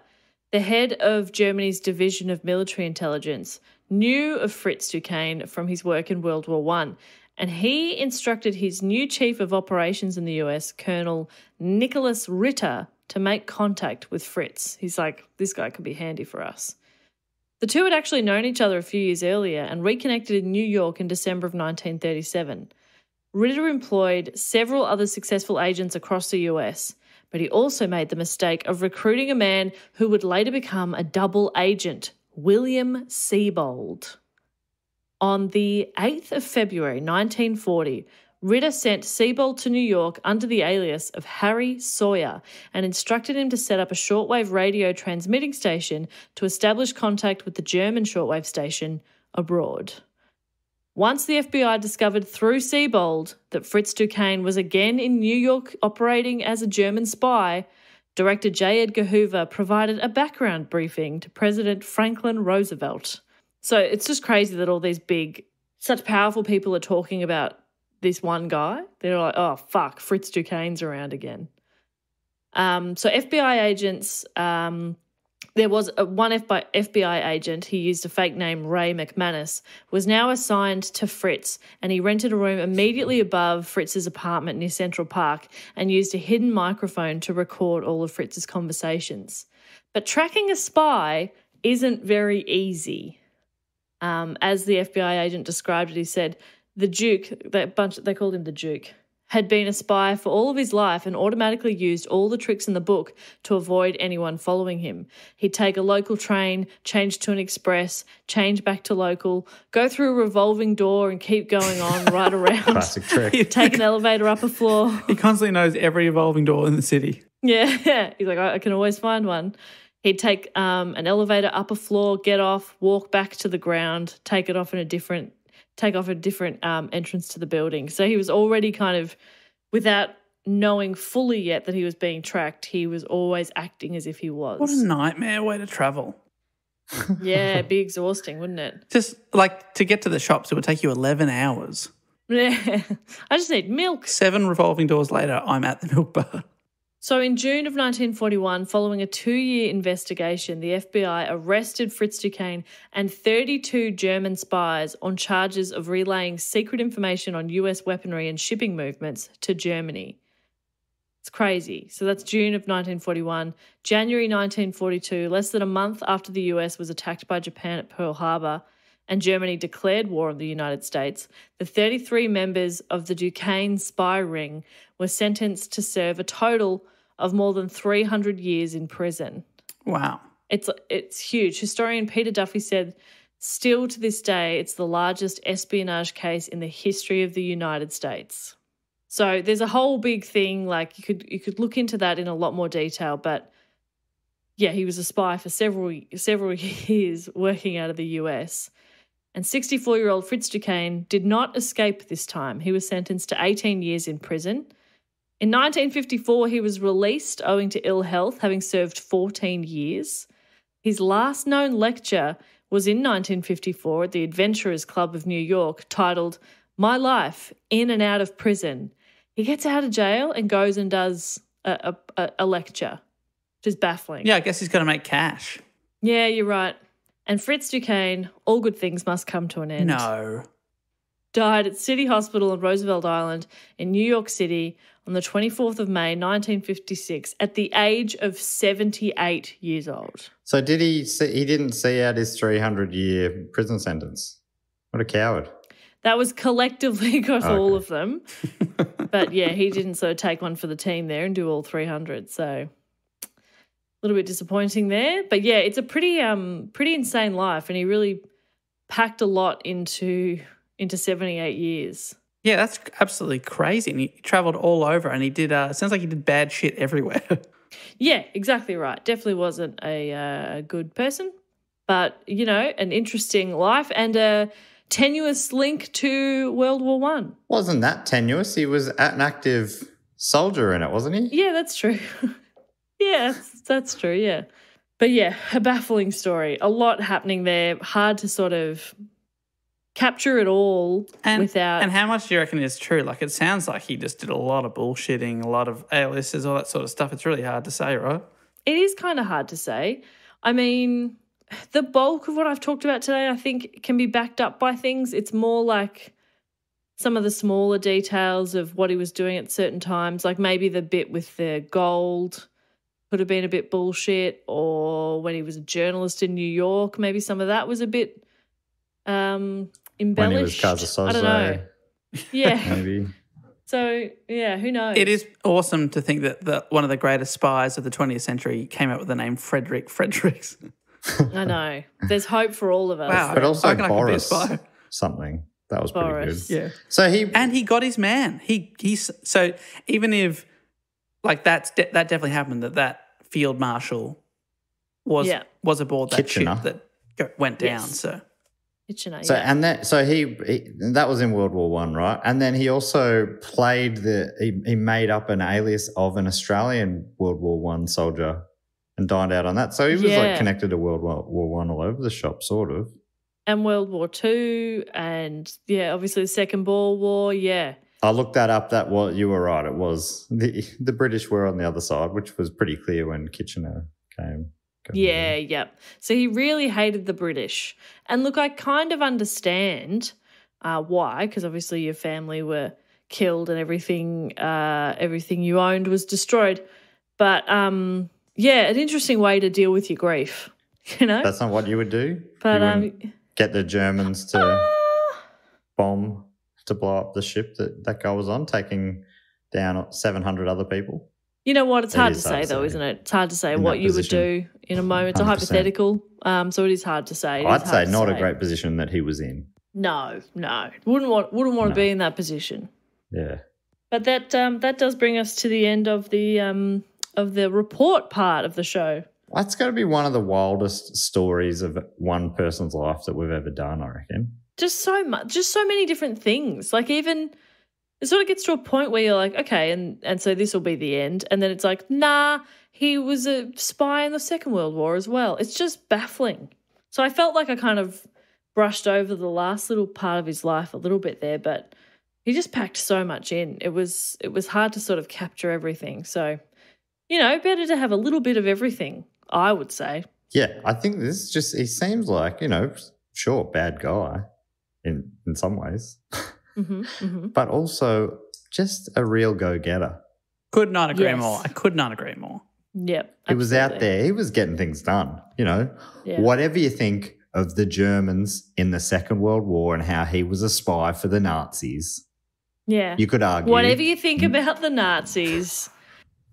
head of Germany's Division of Military Intelligence, knew of Fritz Duquesne from his work in World War I. And he instructed his new chief of operations in the US, Colonel Nicholas Ritter, to make contact with Fritz. He's like, this guy could be handy for us. The two had actually known each other a few years earlier and reconnected in New York in December of 1937. Ritter employed several other successful agents across the US, but he also made the mistake of recruiting a man who would later become a double agent, William Siebold. On the 8th of February 1940, Ritter sent Siebold to New York under the alias of Harry Sawyer and instructed him to set up a shortwave radio transmitting station to establish contact with the German shortwave station abroad. Once the FBI discovered through Siebold that Fritz Duquesne was again in New York operating as a German spy, Director J. Edgar Hoover provided a background briefing to President Franklin Roosevelt. So it's just crazy that all these big, such powerful people are talking about this one guy. They're like, oh, fuck, Fritz Duquesne's around again. So FBI agents, there was one FBI agent, he used a fake name, Ray McManus, was now assigned to Fritz, and he rented a room immediately above Fritz's apartment near Central Park and used a hidden microphone to record all of Fritz's conversations. But tracking a spy isn't very easy. As the FBI agent described it, he said, the Duke, they called him the Duke, had been a spy for all of his life and automatically used all the tricks in the book to avoid anyone following him. He'd take a local train, change to an express, change back to local, go through a revolving door and keep going on right around. Classic trick. Take an elevator up a floor. He constantly knows every revolving door in the city. Yeah. He's like, I can always find one. He'd take an elevator up a floor, get off, walk back to the ground, take off a different entrance to the building. So he was already kind of, without knowing fully yet that he was being tracked, he was always acting as if he was. What a nightmare way to travel. Yeah, it'd be exhausting, wouldn't it? Just like to get to the shops, it would take you 11 hours. Yeah, I just need milk. 7 revolving doors later, I'm at the milk bar. So in June of 1941, following a 2-year investigation, the FBI arrested Fritz Duquesne and 32 German spies on charges of relaying secret information on US weaponry and shipping movements to Germany. It's crazy. So that's June of 1941. January 1942, less than a month after the US was attacked by Japan at Pearl Harbor, and Germany declared war on the United States, the 33 members of the Duquesne spy ring were sentenced to serve a total of more than 300 years in prison. Wow. It's huge. Historian Peter Duffy said, still to this day, it's the largest espionage case in the history of the United States. So there's a whole big thing, like you could look into that in a lot more detail, but yeah, he was a spy for several years working out of the US. And 64-year-old Fritz Duquesne did not escape this time. He was sentenced to 18 years in prison. In 1954, he was released owing to ill health, having served 14 years. His last known lecture was in 1954 at the Adventurers Club of New York, titled My Life in and Out of Prison. He gets out of jail and goes and does a lecture, which is baffling. Yeah, I guess he's going to make cash. Yeah, you're right. And Fritz Duquesne, all good things must come to an end. No. Died at City Hospital on Roosevelt Island in New York City on the 24th of May, 1956, at the age of 78 years old. So did he didn't see out his 300-year prison sentence. What a coward. That was collectively got all of them. But, yeah, he didn't sort of take one for the team there and do all 300. So a little bit disappointing there. But, yeah, it's a pretty insane life, and he really packed a lot into 78 years. Yeah, that's absolutely crazy. And he travelled all over, and he did sounds like he did bad shit everywhere. Yeah, exactly right. Definitely wasn't a good person, but, you know, an interesting life and a tenuous link to World War One. Wasn't that tenuous? He was an active soldier in it, wasn't he? Yeah, that's true. Yeah, that's true, yeah. But, yeah, a baffling story. A lot happening there, hard to sort of capture it all without. And how much do you reckon is true? Like, it sounds like he just did a lot of bullshitting, a lot of A-listers, all that sort of stuff. It's really hard to say, right? It is kind of hard to say. I mean, the bulk of what I've talked about today, I think, can be backed up by things. It's more like some of the smaller details of what he was doing at certain times, like maybe the bit with the gold could have been a bit bullshit, or when he was a journalist in New York, maybe some of that was a bit embellished. When he was I don't know. Yeah. Maybe. So, yeah, who knows? It is awesome to think that one of the greatest spies of the 20th century came up with the name Fredericks. I know. There's hope for all of us. Wow, but also Boris something. That was Boris. Pretty good. Yeah. So he got his man. So even if, like, that definitely happened, that field marshal was aboard that ship that went down. Yes. So Kitchener, so yeah. And that that was in World War One, right? And then he also played he made up an alias of an Australian World War One soldier and dined out on that. So he was like connected to World War One all over the shop, sort of. And World War Two, and yeah, obviously the Second Boer War. Yeah, I looked that up. That was, you were right. It was the British were on the other side, which was pretty clear when Kitchener came. Yeah, yep. So he really hated the British. And look, I kind of understand why, because obviously your family were killed and everything you owned was destroyed. But, yeah, an interesting way to deal with your grief, you know? That's not what you would do? But get the Germans to blow up the ship that guy was on, taking down 700 other people. You know what? It's hard to say, though, isn't it? It's hard to say what you would do in a moment. It's a hypothetical, so it is hard to say. I'd say not a great position that he was in. No, wouldn't want to be in that position. Yeah, but that does bring us to the end of the report part of the show. That's got to be one of the wildest stories of one person's life that we've ever done, I reckon. Just so much, just so many different things, like even. It sort of gets to a point where you're like, okay, and so this will be the end. And then it's like, nah, he was a spy in the Second World War as well. It's just baffling. So I felt like I kind of brushed over the last little part of his life a little bit there, but he just packed so much in. It was hard to sort of capture everything. So, you know, better to have a little bit of everything, I would say. Yeah, I think this is just, he seems like, you know, sure, bad guy in some ways. Mm-hmm, mm-hmm. But also just a real go-getter. Could not agree more. I could not agree more. Yep. He was out there. He was getting things done, you know. Yeah. Whatever you think, of the Germans in the Second World War and how he was a spy for the Nazis. Yeah. You could argue. Whatever you think about the Nazis,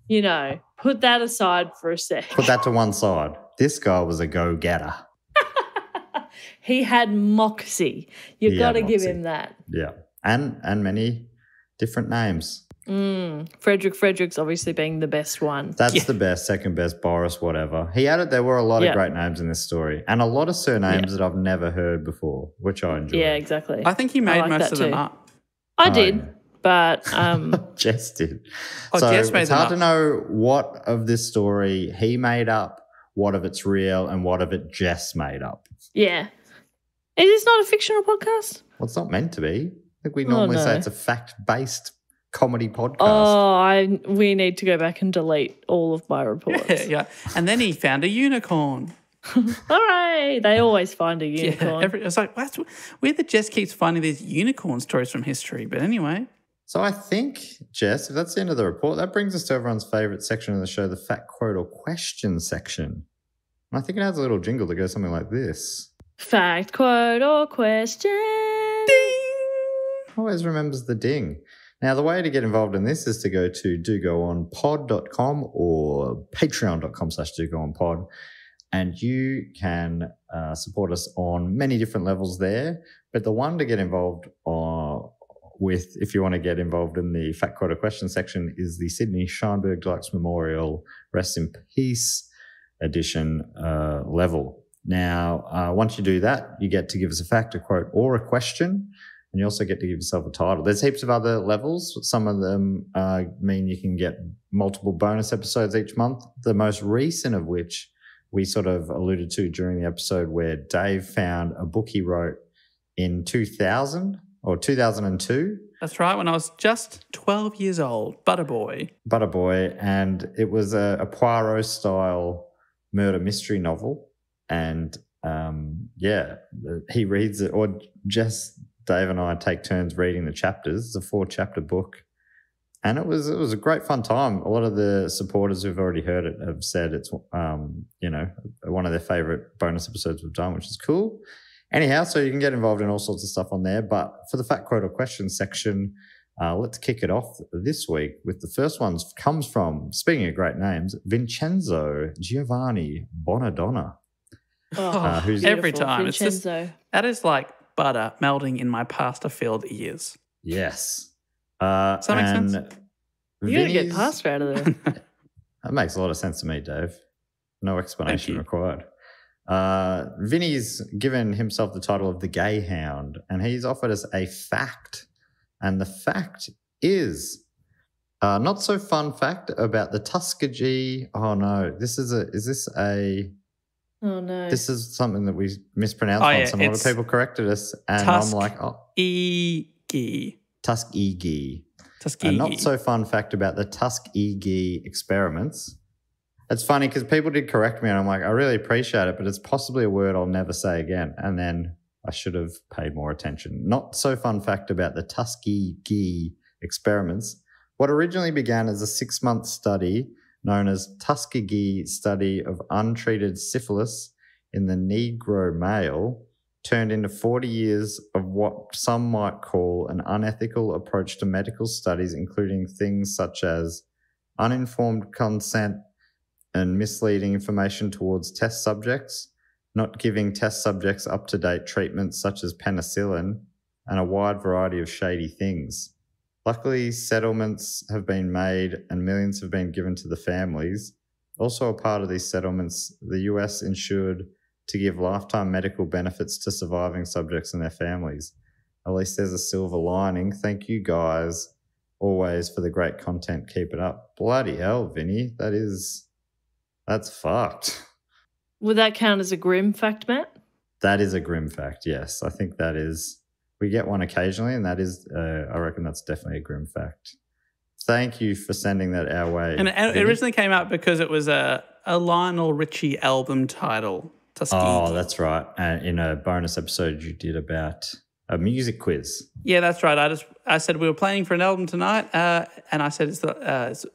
you know, put that aside for a sec. Put that to one side. This guy was a go-getter. He had moxie. You've got to give him that. Yeah. And many different names. Frederick's obviously being the best one. That's the best, second best, Boris, whatever. He added there were a lot of great names in this story and a lot of surnames that I've never heard before, which I enjoyed. Yeah, exactly. I think he made most of them up. I did, but... Jess did. Oh, so Jess made it's hard to know what of this story he made up, what of it's real, and what of it Jess made up. Yeah. Is this not a fictional podcast? Well, it's not meant to be. I think we normally say it's a fact-based comedy podcast. Oh, we need to go back and delete all of my reports. Yeah. And then he found a unicorn. All right. They always find a unicorn. Yeah, it's like, that's weird that Jess keeps finding these unicorn stories from history. But anyway. So I think, Jess, if that's the end of the report, that brings us to everyone's favourite section of the show, the fact, quote, or question section. And I think it has a little jingle that goes something like this. Fact, quote, or question. Ding! Always remembers the ding. Now, the way to get involved in this is to go to dogoonpod.com or patreon.com/dogoonpod, and you can support us on many different levels there. But the one to get involved with, if you want to get involved in the fact, quote, or question section, is the Sydney Scheinberg Deluxe Memorial Rest in Peace edition level. Now, once you do that, you get to give us a fact, a quote, or a question. And you also get to give yourself a title. There's heaps of other levels. Some of them mean you can get multiple bonus episodes each month, the most recent of which we sort of alluded to during the episode where Dave found a book he wrote in 2000 or 2002. That's right, when I was just 12 years old, Butterboy. Butterboy, and it was a Poirot-style murder mystery novel. And, he reads it, or just... Dave and I take turns reading the chapters. It's a 4-chapter book, and it was a great fun time. A lot of the supporters who've already heard it have said it's one of their favourite bonus episodes we've done, which is cool. Anyhow, so you can get involved in all sorts of stuff on there. But for the fact, quote, or question section, let's kick it off this week with the first one. Comes from, speaking of great names, Vincenzo Giovanni Bonadonna. Oh, who's every time Vincenzo. It's just, that is like butter melting in my pasta-filled ears. Yes. Does that make sense? You're going to get pasta out of there. That makes a lot of sense to me, Dave. No explanation required. Vinny's given himself the title of the Gay Hound, and he's offered us a fact. And the fact is not so fun fact about the Tuskegee. Oh, no. Oh, no. This is something that we mispronounced once, and a lot of people corrected us. And I'm like, oh. Tuskegee. Tuskegee. A not so fun fact about the Tuskegee experiments. It's funny because people did correct me, and I'm like, I really appreciate it, but it's possibly a word I'll never say again. And then I should have paid more attention. Not so fun fact about the Tuskegee experiments. What originally began as a 6-month study known as Tuskegee study of untreated syphilis in the Negro male, turned into 40 years of what some might call an unethical approach to medical studies, including things such as uninformed consent and misleading information towards test subjects, not giving test subjects up-to-date treatments such as penicillin, and a wide variety of shady things. Luckily, settlements have been made and millions have been given to the families. Also a part of these settlements, the US ensured to give lifetime medical benefits to surviving subjects and their families. At least there's a silver lining. Thank you guys always for the great content. Keep it up. Bloody hell, Vinny. That's fucked. Would that count as a grim fact, Matt? That is a grim fact, yes. I think that is... We get one occasionally, and that is, I reckon that's definitely a grim fact. Thank you for sending that our way. And it originally came out because it was a Lionel Richie album title, Tuskegee. Oh, that's right. And in a bonus episode you did about a music quiz. Yeah, that's right. I said we were playing for an album tonight, and I said it's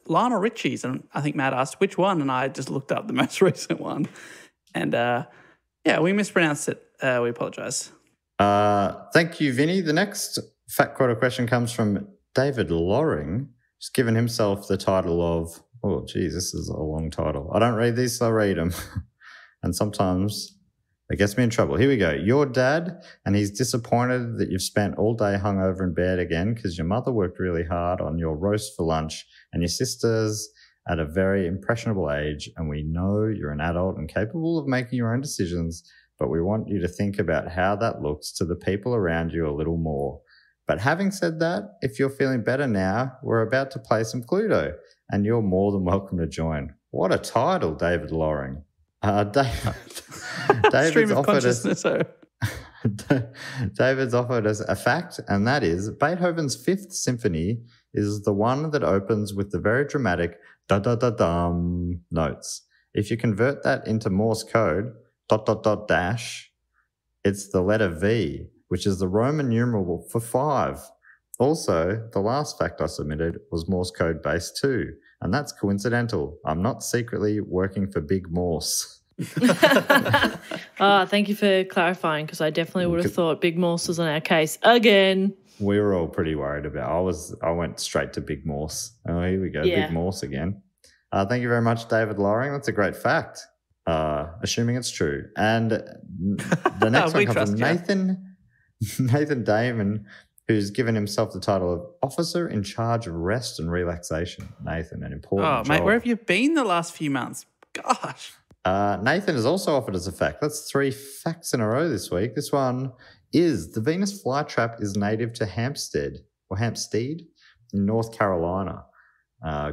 Lionel Richie's, and I think Matt asked which one, and I just looked up the most recent one. And, we mispronounced it. We apologise. Thank you, Vinny. The next Fact Quarter question comes from David Loring, who's given himself the title of, oh, geez, this is a long title. I don't read these, so I read them. And sometimes it gets me in trouble. Here we go. Your dad, and he's disappointed that you've spent all day hungover in bed again because your mother worked really hard on your roast for lunch and your sister's at a very impressionable age, and we know you're an adult and capable of making your own decisions, but we want you to think about how that looks to the people around you a little more. But having said that, if you're feeling better now, we're about to play some Cluedo, and you're more than welcome to join. What a title, David Loring. David's offered us, David's offered us a fact, and that is Beethoven's Fifth Symphony is the one that opens with the very dramatic da-da-da-dum notes. If you convert that into Morse code, ... it's the letter V, which is the Roman numeral for 5. Also, the last fact I submitted was Morse code base 2, and that's coincidental. I'm not secretly working for Big Morse. Thank you for clarifying, because I definitely would have thought Big Morse was on our case again. We were all pretty worried about it. I went straight to Big Morse. Oh, here we go, yeah. Big Morse again. Thank you very much, David Loring. That's a great fact, assuming it's true. And the next one comes from Nathan Damon, who's given himself the title of Officer in Charge of Rest and Relaxation. Nathan, an important job. Mate, where have you been the last few months? Gosh. Nathan is also offered as a fact. That's 3 facts in a row this week. This one is the Venus flytrap is native to Hampstead in North Carolina.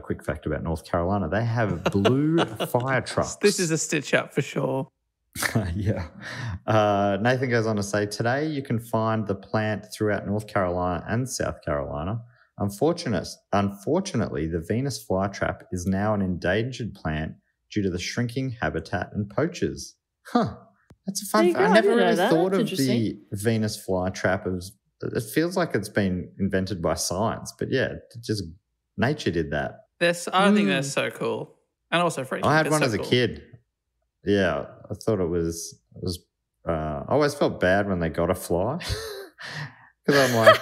Quick fact about North Carolina. They have blue fire trucks. This is a stitch up for sure. Yeah. Nathan goes on to say, today you can find the plant throughout North Carolina and South Carolina. Unfortunately, the Venus flytrap is now an endangered plant due to the shrinking habitat and poachers. Huh, that's a fun fact. I never really thought of the Venus flytrap. It feels like it's been invented by science, but yeah, just nature did that. I think they're so cool, and also free. I had one as a kid. Yeah, I thought it was. I always felt bad when they got a fly because I'm like,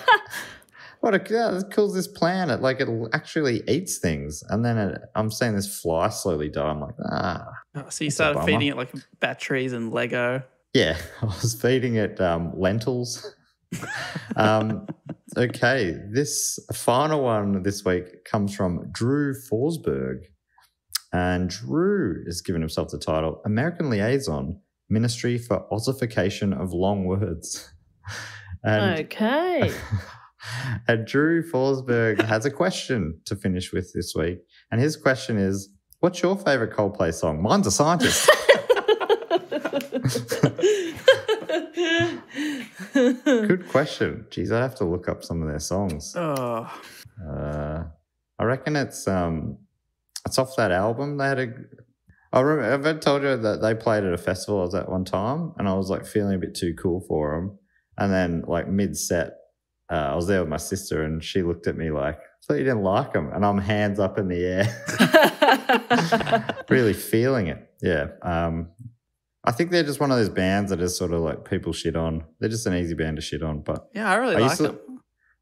What kills this planet? Like, it actually eats things. And then I'm seeing this fly slowly die. I'm like, So you started feeding it like batteries and Lego. Yeah, I was feeding it lentils. Okay, this final one this week comes from Drew Forsberg. And Drew has given himself the title American Liaison, Ministry for Ossification of Long Words. Okay. And Drew Forsberg has a question to finish with this week. And his question is, what's your favourite Coldplay song? Mine's A Scientist. Good question. Jeez, I'd have to look up some of their songs. Oh. I reckon it's off that album. They had I remember, I've told you that they played at a festival I was at one time, and I was like feeling a bit too cool for them. And then like mid-set, I was there with my sister, and she looked at me like, I thought you didn't like them. And I'm hands up in the air. Really feeling it. Yeah. I think they're just one of those bands that is sort of like people shit on. They're just an easy band to shit on. But yeah, I really like them.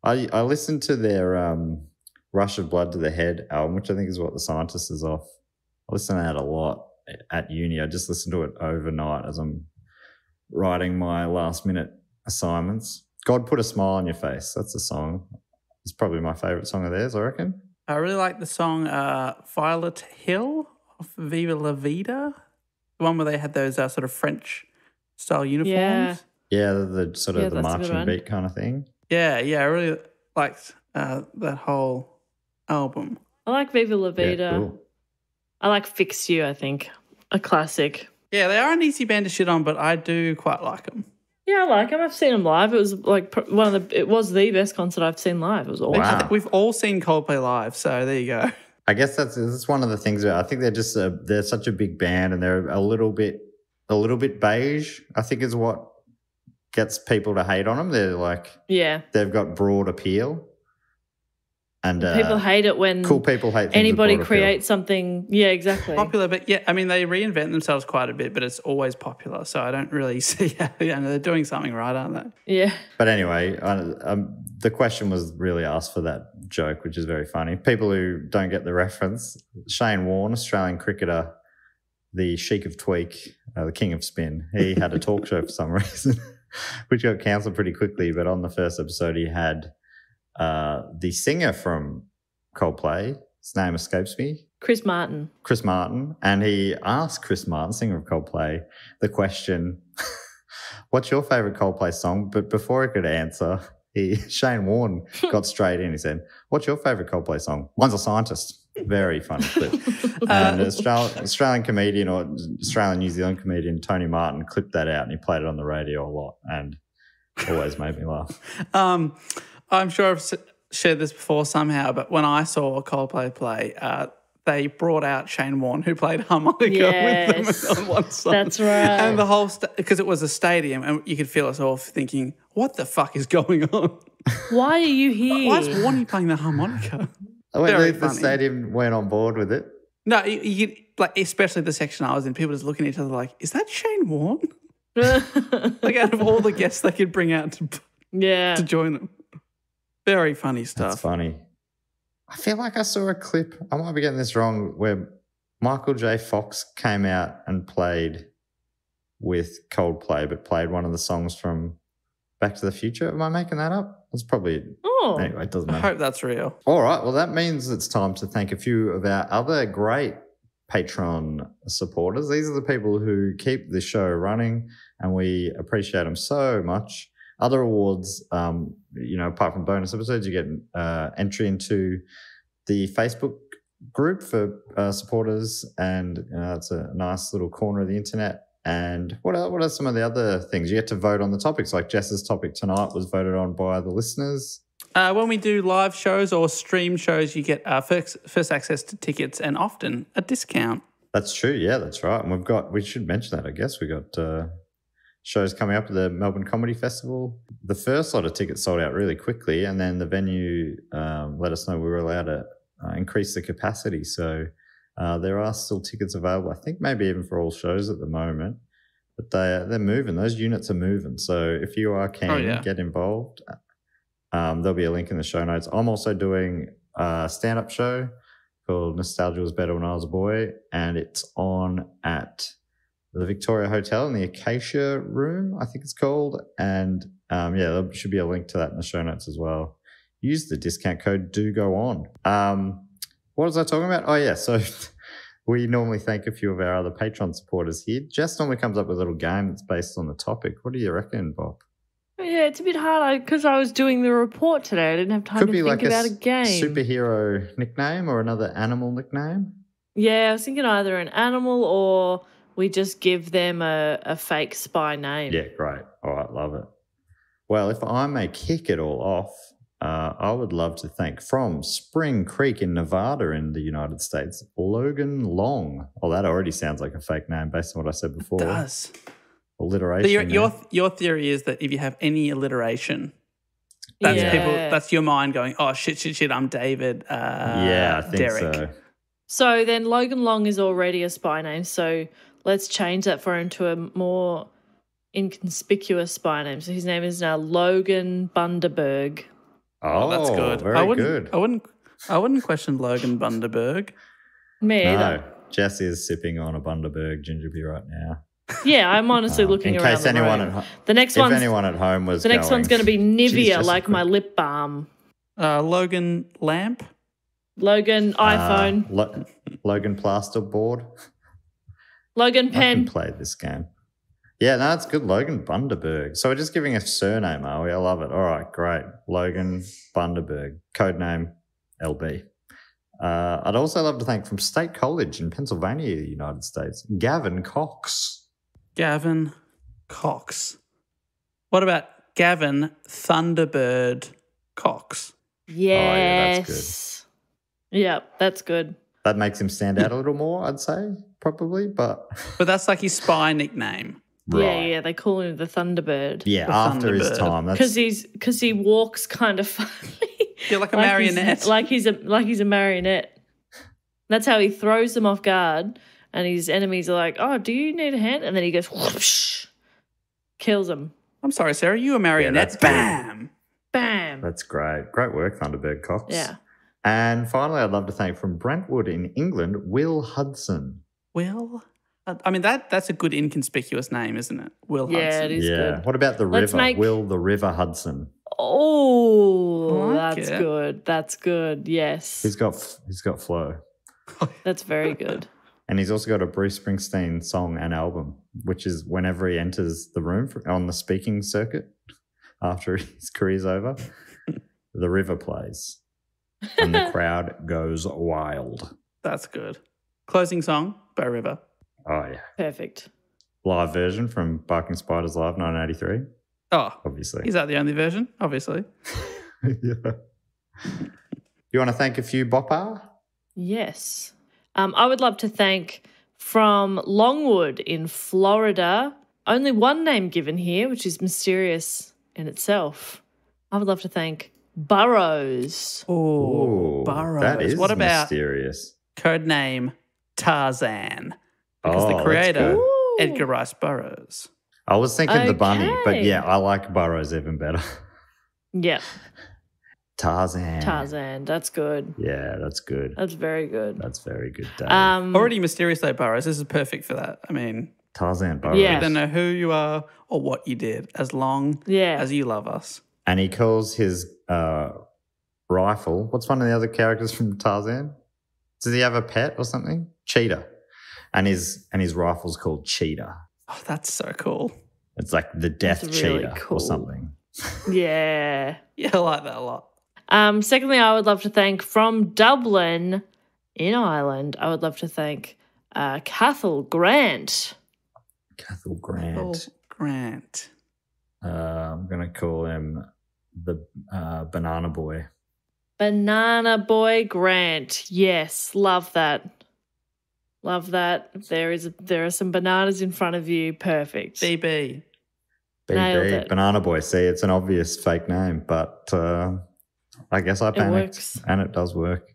I listened to their Rush of Blood to the Head album, which I think is what The Scientist is off. I listen to that a lot at uni. I just listen to it overnight as I'm writing my last-minute assignments. God Put a Smile on Your Face. That's the song. It's probably my favourite song of theirs, I reckon. I really like the song Violet Hill off Viva La Vida, the one where they had those sort of French-style uniforms. Yeah, the sort of the marching beat kind of thing. Yeah, I really liked that whole album. I like Viva La Vida. Yeah, cool. I like Fix You, I think, a classic. Yeah, they are an easy band to shit on, but I do quite like them. Yeah, I like them. I've seen them live. It was like it was the best concert I've seen live. It was awesome. Wow. We've all seen Coldplay live, so there you go. I guess that's one of the things. I think they're just they're such a big band, and they're a little bit beige, I think, is what gets people to hate on them. They're like, yeah, they've got broad appeal, And people hate it when cool people hate anybody creates something. Yeah, exactly. Popular, but yeah, I mean, they reinvent themselves quite a bit, but it's always popular. So I don't really see how, you know, they're doing something right, aren't they? Yeah. But anyway, the question was really asked for that joke, which is very funny. People who don't get the reference, Shane Warne, Australian cricketer, the Sheik of Tweak, the King of Spin, he had a talk show for some reason, which got cancelled pretty quickly. But on the first episode, he had the singer from Coldplay, his name escapes me. Chris Martin. And he asked Chris Martin, singer of Coldplay, the question, what's your favourite Coldplay song? But before he could answer, Shane Warne got straight in. He said, what's your favourite Coldplay song? One's a Scientist. Very funny clip. And Australian comedian or Australian New Zealand comedian Tony Martin clipped that out and he played it on the radio a lot and always made me laugh. I'm sure I've shared this before somehow, but when I saw Coldplay play, they brought out Shane Warne, who played harmonica with them on one song. That's right. And the whole because it was a stadium, and you could feel us all thinking, "What the fuck is going on? Why are you here? Why is Warne playing the harmonica?" The stadium went on board with it. No, you, like especially the section I was in, people just looking at each other like, "Is that Shane Warne?" Like out of all the guests they could bring out to join them. Very funny stuff. That's funny. I feel like I saw a clip, I might be getting this wrong, where Michael J. Fox came out and played with Coldplay but played one of the songs from Back to the Future. Am I making that up? That's probably anyway, it doesn't matter. I hope that's real. All right, well, that means it's time to thank a few of our other great Patreon supporters. These are the people who keep the show running and we appreciate them so much. Other awards, you know, apart from bonus episodes, you get entry into the Facebook group for supporters, and you know, it's a nice little corner of the internet. And what are some of the other things? You get to vote on the topics, like Jess's topic tonight was voted on by the listeners. When we do live shows or stream shows, you get first access to tickets and often a discount. That's true. Yeah, that's right. And we should mention that, I guess. We got shows coming up at the Melbourne Comedy Festival. The first lot of tickets sold out really quickly, and then the venue let us know we were allowed to increase the capacity. So there are still tickets available, I think maybe even for all shows at the moment. But they're moving. Those units are moving. So if you are keen, get involved. There'll be a link in the show notes. I'm also doing a stand-up show called Nostalgia Was Better When I Was a Boy, and it's on at the Victoria Hotel in the Acacia Room, I think it's called. And, there should be a link to that in the show notes as well. Use the discount code Do Go On. What was I talking about? Oh, yeah, so we normally thank a few of our other Patreon supporters here. Jess normally comes up with a little game that's based on the topic. What do you reckon, Bob? Yeah, it's a bit hard because I was doing the report today. I didn't have time to think about a game. Superhero nickname or another animal nickname? Yeah, I was thinking either an animal or we just give them a fake spy name. Yeah, great. All right, love it. Well, if I may kick it all off, I would love to thank from Spring Creek in Nevada in the United States, Logan Long. Oh, that already sounds like a fake name based on what I said before. It does. Alliteration. So your theory is that if you have any alliteration, that's people. That's your mind going, oh, shit, I'm David. Yeah, I think Derek. So then Logan Long is already a spy name, so let's change that for him to a more inconspicuous spy name. So his name is now Logan Bundaberg. Oh, that's good. Very good. I wouldn't question Logan Bundaberg. Me either. Jess is sipping on a Bundaberg ginger beer right now. Yeah, I'm honestly looking in around. In case anyone at home, the next one's going to be Nivea, like my lip balm. Logan Lamp. Logan iPhone. Logan Plasterboard. Logan Pen. I can play this game. Yeah, no, it's good. Logan Bundaberg. So we're just giving a surname, are we? I love it. All right, great. Logan Bundaberg. Codename LB. I'd also love to thank from State College in Pennsylvania, United States, Gavin Cox. Gavin Cox. What about Gavin Thunderbird Cox? Yes. Oh, yeah, that's good. Yeah, that's good. That makes him stand out a little more, I'd say, probably. But that's like his spy nickname. Right. Yeah, they call him the Thunderbird. Yeah, after his time. Because he walks kind of funny. You're like a marionette. Like he's a marionette. That's how he throws them off guard, and his enemies are like, "Oh, do you need a hand?" And then he goes, whoosh, kills them. I'm sorry, Sarah, you a marionette. Yeah, bam, good. Bam. That's great. Great work, Thunderbird Cox. Yeah. And finally, I'd love to thank from Brentwood in England, Will Hudson. Will? I mean, that's a good inconspicuous name, isn't it? Will Hudson. Yeah, it is good. What about the river? Will the River Hudson. Oh, that's good. That's good, yes. He's got flow. That's very good. And he's also got a Bruce Springsteen song and album, which is whenever he enters the room on the speaking circuit after his career's over, the river plays and the crowd goes wild. That's good. Closing song by River. Oh, yeah. Perfect. Live version from Barking Spiders Live 1983. Oh. Obviously. Is that the only version? Obviously. Yeah. You want to thank a few bopper? Yes. I would love to thank from Longwood in Florida. Only one name given here, which is mysterious in itself. I would love to thank Burrows. Oh, Burrows. That is what about mysterious. Codename Tarzan. Because the creator, Edgar Rice Burroughs. I was thinking the bunny, but yeah, I like Burroughs even better. Yeah. Tarzan. Tarzan, that's good. Yeah, that's good. That's very good. That's very good, Dave. Already mysterious though, Burroughs. This is perfect for that. I mean, Tarzan Burroughs. Yeah. We don't know who you are or what you did as long as you love us. And he calls his rifle, what's one of the other characters from Tarzan? Does he have a pet or something? Cheetah. And his rifle's called Cheetah. Oh, that's so cool. It's like the death really cheetah cool. or something. Yeah. Yeah, I like that a lot. Secondly, I would love to thank from Dublin in Ireland, I would love to thank Cathal Grant. Cathal Grant. Cathal Grant. I'm going to call him the Banana Boy. Banana Boy Grant. Yes, love that. Love that. There are some bananas in front of you. Perfect. BB. BB, Banana Boy. See, it's an obvious fake name, but I guess I panicked. It works. And it does work.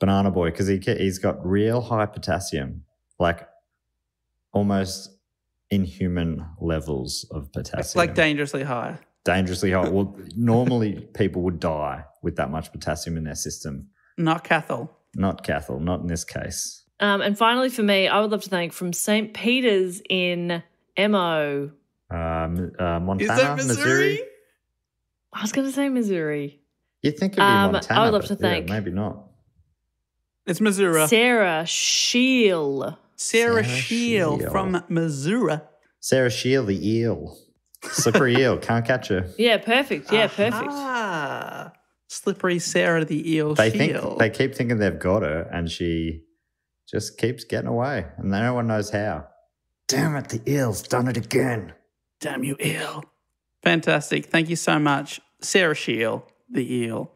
Banana Boy, because he's got real high potassium, like almost inhuman levels of potassium. It's like dangerously high. Dangerously high. Well, normally people would die with that much potassium in their system. Not Cathal. Not Cathal. Not in this case. And finally for me, I would love to thank from St. Peter's in MO. Montana, is that Missouri? I was going to say Missouri. You'd think it would be Montana. I would love to thank. Yeah, maybe not. It's Missouri. Sarah Sheel. Sarah Sheel from Missouri. Sarah Sheel, the eel. Slippery eel. Can't catch her. Yeah, perfect. Yeah, perfect. Ah, slippery Sarah the eel. They keep thinking they've got her and she just keeps getting away, and no one knows how. Damn it, the eel's done it again. Damn you, eel. Fantastic. Thank you so much, Sarah Sheel, the eel.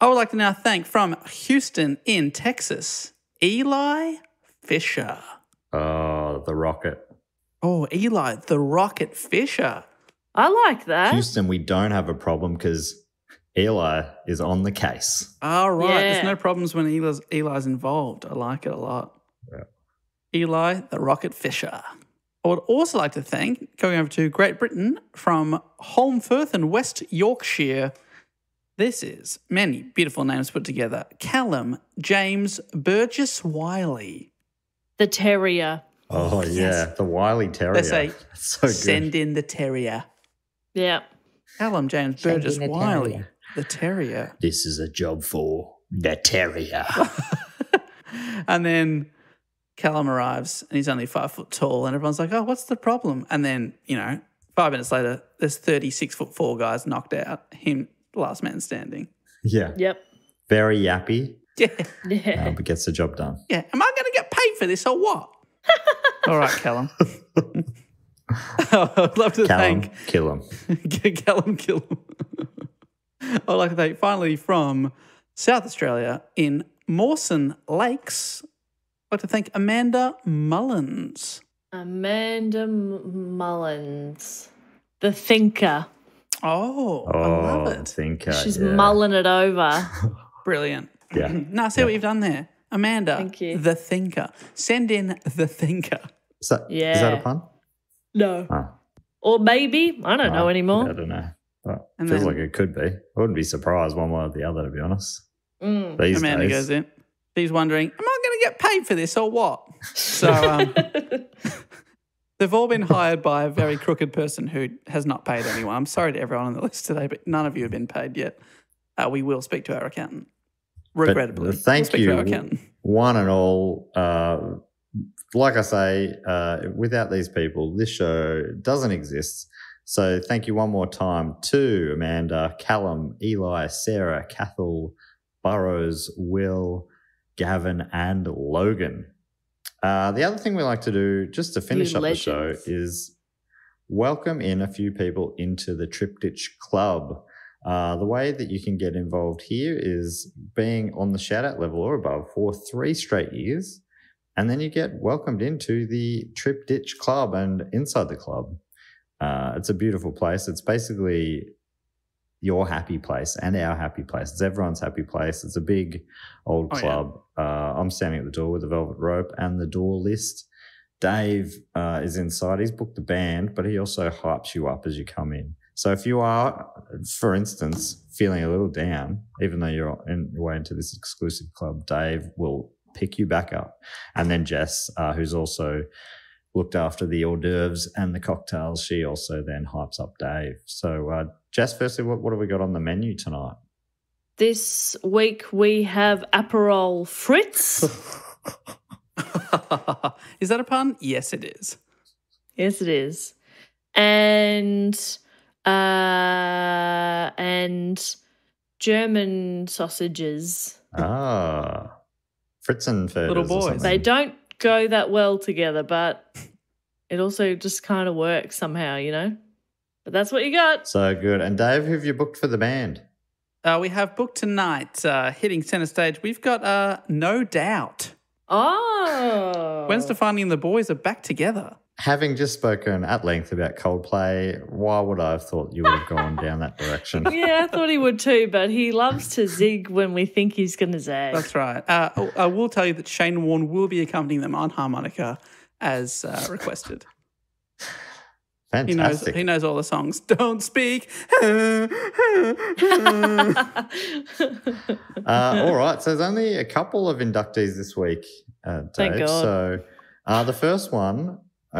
I would like to now thank from Houston in Texas, Eli Fisher. Oh, the rocket. Oh, Eli, the rocket Fisher. I like that. Houston, we don't have a problem because Eli is on the case. All right. Yeah. There's no problems when Eli's involved. I like it a lot. Yeah. Eli, the rocket Fisher. I would also like to thank, going over to Great Britain, from Holme Firth in West Yorkshire. This is many beautiful names put together. Callum James Burgess Wiley. The terrier. Oh, yeah. The Wiley terrier. They say, so send in the terrier. Yeah. Callum James Burgess Wiley. Terrier. The terrier. This is a job for the terrier. And then Callum arrives and he's only 5 foot tall and everyone's like, oh, what's the problem? And then, you know, 5 minutes later, there's 36-foot-4 guys knocked out. Him, last man standing. Yeah. Yep. Very yappy. Yeah. But gets the job done. Yeah. Am I going to get paid for this or what? All right, Callum. I'd love to thank Callum. Callum, kill him. I'd like to thank, finally, from South Australia in Mawson Lakes, I'd like to thank Amanda Mullins. Amanda Mullins, the thinker. Oh, I love it. I think, she's mulling it over. Brilliant. Yeah. No, I see what you've done there. Amanda, thank you. The thinker. Send in the thinker. Is that a pun? No. Oh. Or maybe. I don't know anymore. I don't know. Well, it feels like it could be. I wouldn't be surprised one way or the other, to be honest. Mm. Amanda goes in. She's wondering, am I going to get paid for this or what? So they've all been hired by a very crooked person who has not paid anyone. I'm sorry to everyone on the list today, but none of you have been paid yet. We will speak to our accountant. Regrettably. But thank you, one and all. Like I say, without these people, this show doesn't exist. So thank you one more time to Amanda, Callum, Eli, Sarah, Cathal, Burrows, Will, Gavin and Logan. The other thing we like to do just to finish up the show is welcome in a few people into the Triptych Club. The way that you can get involved here is being on the shout-out level or above for 3 straight years, and then you get welcomed into the Triptych Club and inside the club. It's a beautiful place. It's basically your happy place and our happy place. It's everyone's happy place. It's a big old club. Yeah. I'm standing at the door with a velvet rope and the door list. Dave is inside. He's booked the band, but he also hypes you up as you come in. So if you are, for instance, feeling a little down, even though you're on your way into this exclusive club, Dave will pick you back up. And then Jess, who's also looked after the hors d'oeuvres and the cocktails, she also then hypes up Dave. So Jess, firstly, what have we got on the menu tonight? This week we have Aperol Fritz. Is that a pun? Yes, it is. Yes, it is. And German sausages. Ah, Fritzenfurters. Little boys. They don't go that well together, but it also just kind of works somehow, you know. But that's what you got. So good. And Dave, who have you booked for the band? We have booked tonight, hitting centre stage. We've got No Doubt. Oh. Gwen Stefani and the boys are back together. Having just spoken at length about Coldplay, why would I have thought you would have gone down that direction? Yeah, I thought he would too, but he loves to zig when we think he's going to zag. That's right. I will tell you that Shane Warne will be accompanying them on harmonica as requested. Fantastic. He knows all the songs. Don't speak. All right, so there's only a couple of inductees this week, Dave. Thank God. So the first one...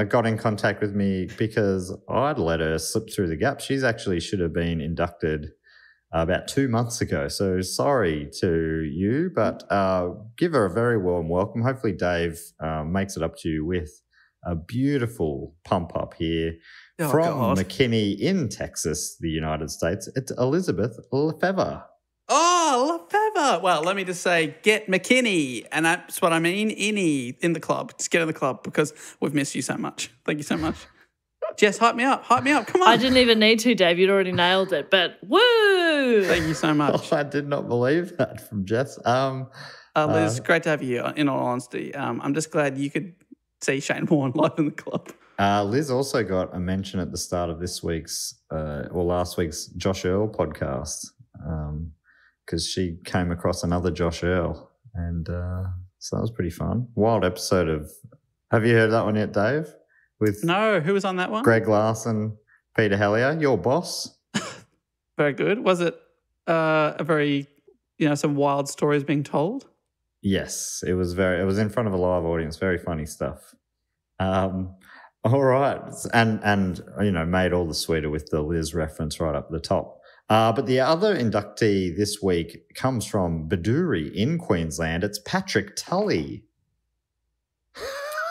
got in contact with me because I'd let her slip through the gap. She's actually should have been inducted about 2 months ago. So sorry to you, but give her a very warm welcome. Hopefully Dave makes it up to you with a beautiful pump up here from McKinney in Texas, the United States. It's Elizabeth Lefevre. Oh, Lefevre. Well, let me just say, get McKinney. And that's what I mean, in the club. Just get in the club because we've missed you so much. Thank you so much. Jess, hype me up. Hype me up. Come on. I didn't even need to, Dave. You'd already nailed it. But woo. Thank you so much. Oh, I did not believe that from Jess. Liz, great to have you here, in all honesty. I'm just glad you could see Shane Warne live in the club. Liz also got a mention at the start of this week's or last week's Josh Earl podcast. Because she came across another Josh Earl. And so that was pretty fun. Wild episode of – have you heard that one yet, Dave? With no, who was on that one? Greg Larson, Peter Hellier, your boss. Very good. Was it a very – you know, some wild stories being told? Yes. It was very – it was in front of a live audience. Very funny stuff. All right. And, you know, made all the sweeter with the Liz reference right up the top. But the other inductee this week comes from Baduri in Queensland. It's Patrick Tully.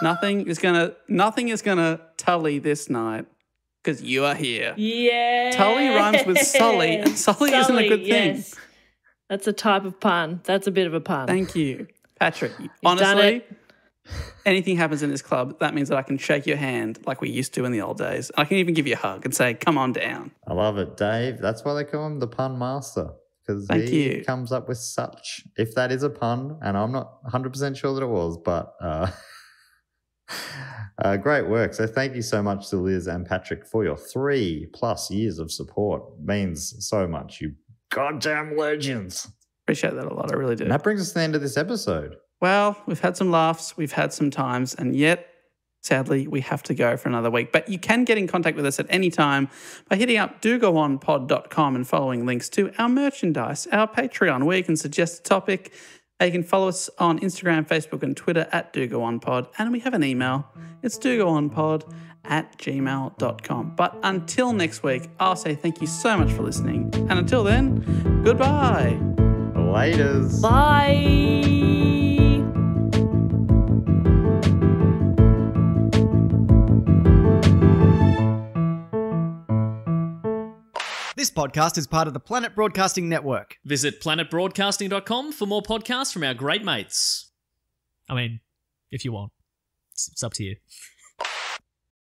Nothing is gonna Tully this night because you are here. Yeah. Tully rhymes with Sully, and Sully isn't a good thing. Yes. That's a type of pun. That's a bit of a pun. Thank you, Patrick. Honestly, anything happens in this club, that means that I can shake your hand like we used to in the old days. I can even give you a hug and say, come on down. I love it, Dave. That's why they call him the pun master because he comes up with such. If that is a pun, and I'm not 100% sure that it was, but Great work. So thank you so much to Liz and Patrick for your 3+ years of support. It means so much. You goddamn legends. Appreciate that a lot. I really do. And that brings us to the end of this episode. Well, we've had some laughs, we've had some times, and yet, sadly, we have to go for another week. But you can get in contact with us at any time by hitting up dogoonpod.com and following links to our merchandise, our Patreon, where you can suggest a topic. You can follow us on Instagram, Facebook, and Twitter at dogoonpod. And we have an email. It's dogoonpod@gmail.com. But until next week, I'll say thank you so much for listening. And until then, goodbye. Laters. Bye. This podcast is part of the Planet Broadcasting Network. Visit planetbroadcasting.com for more podcasts from our great mates. I mean, if you want. It's up to you.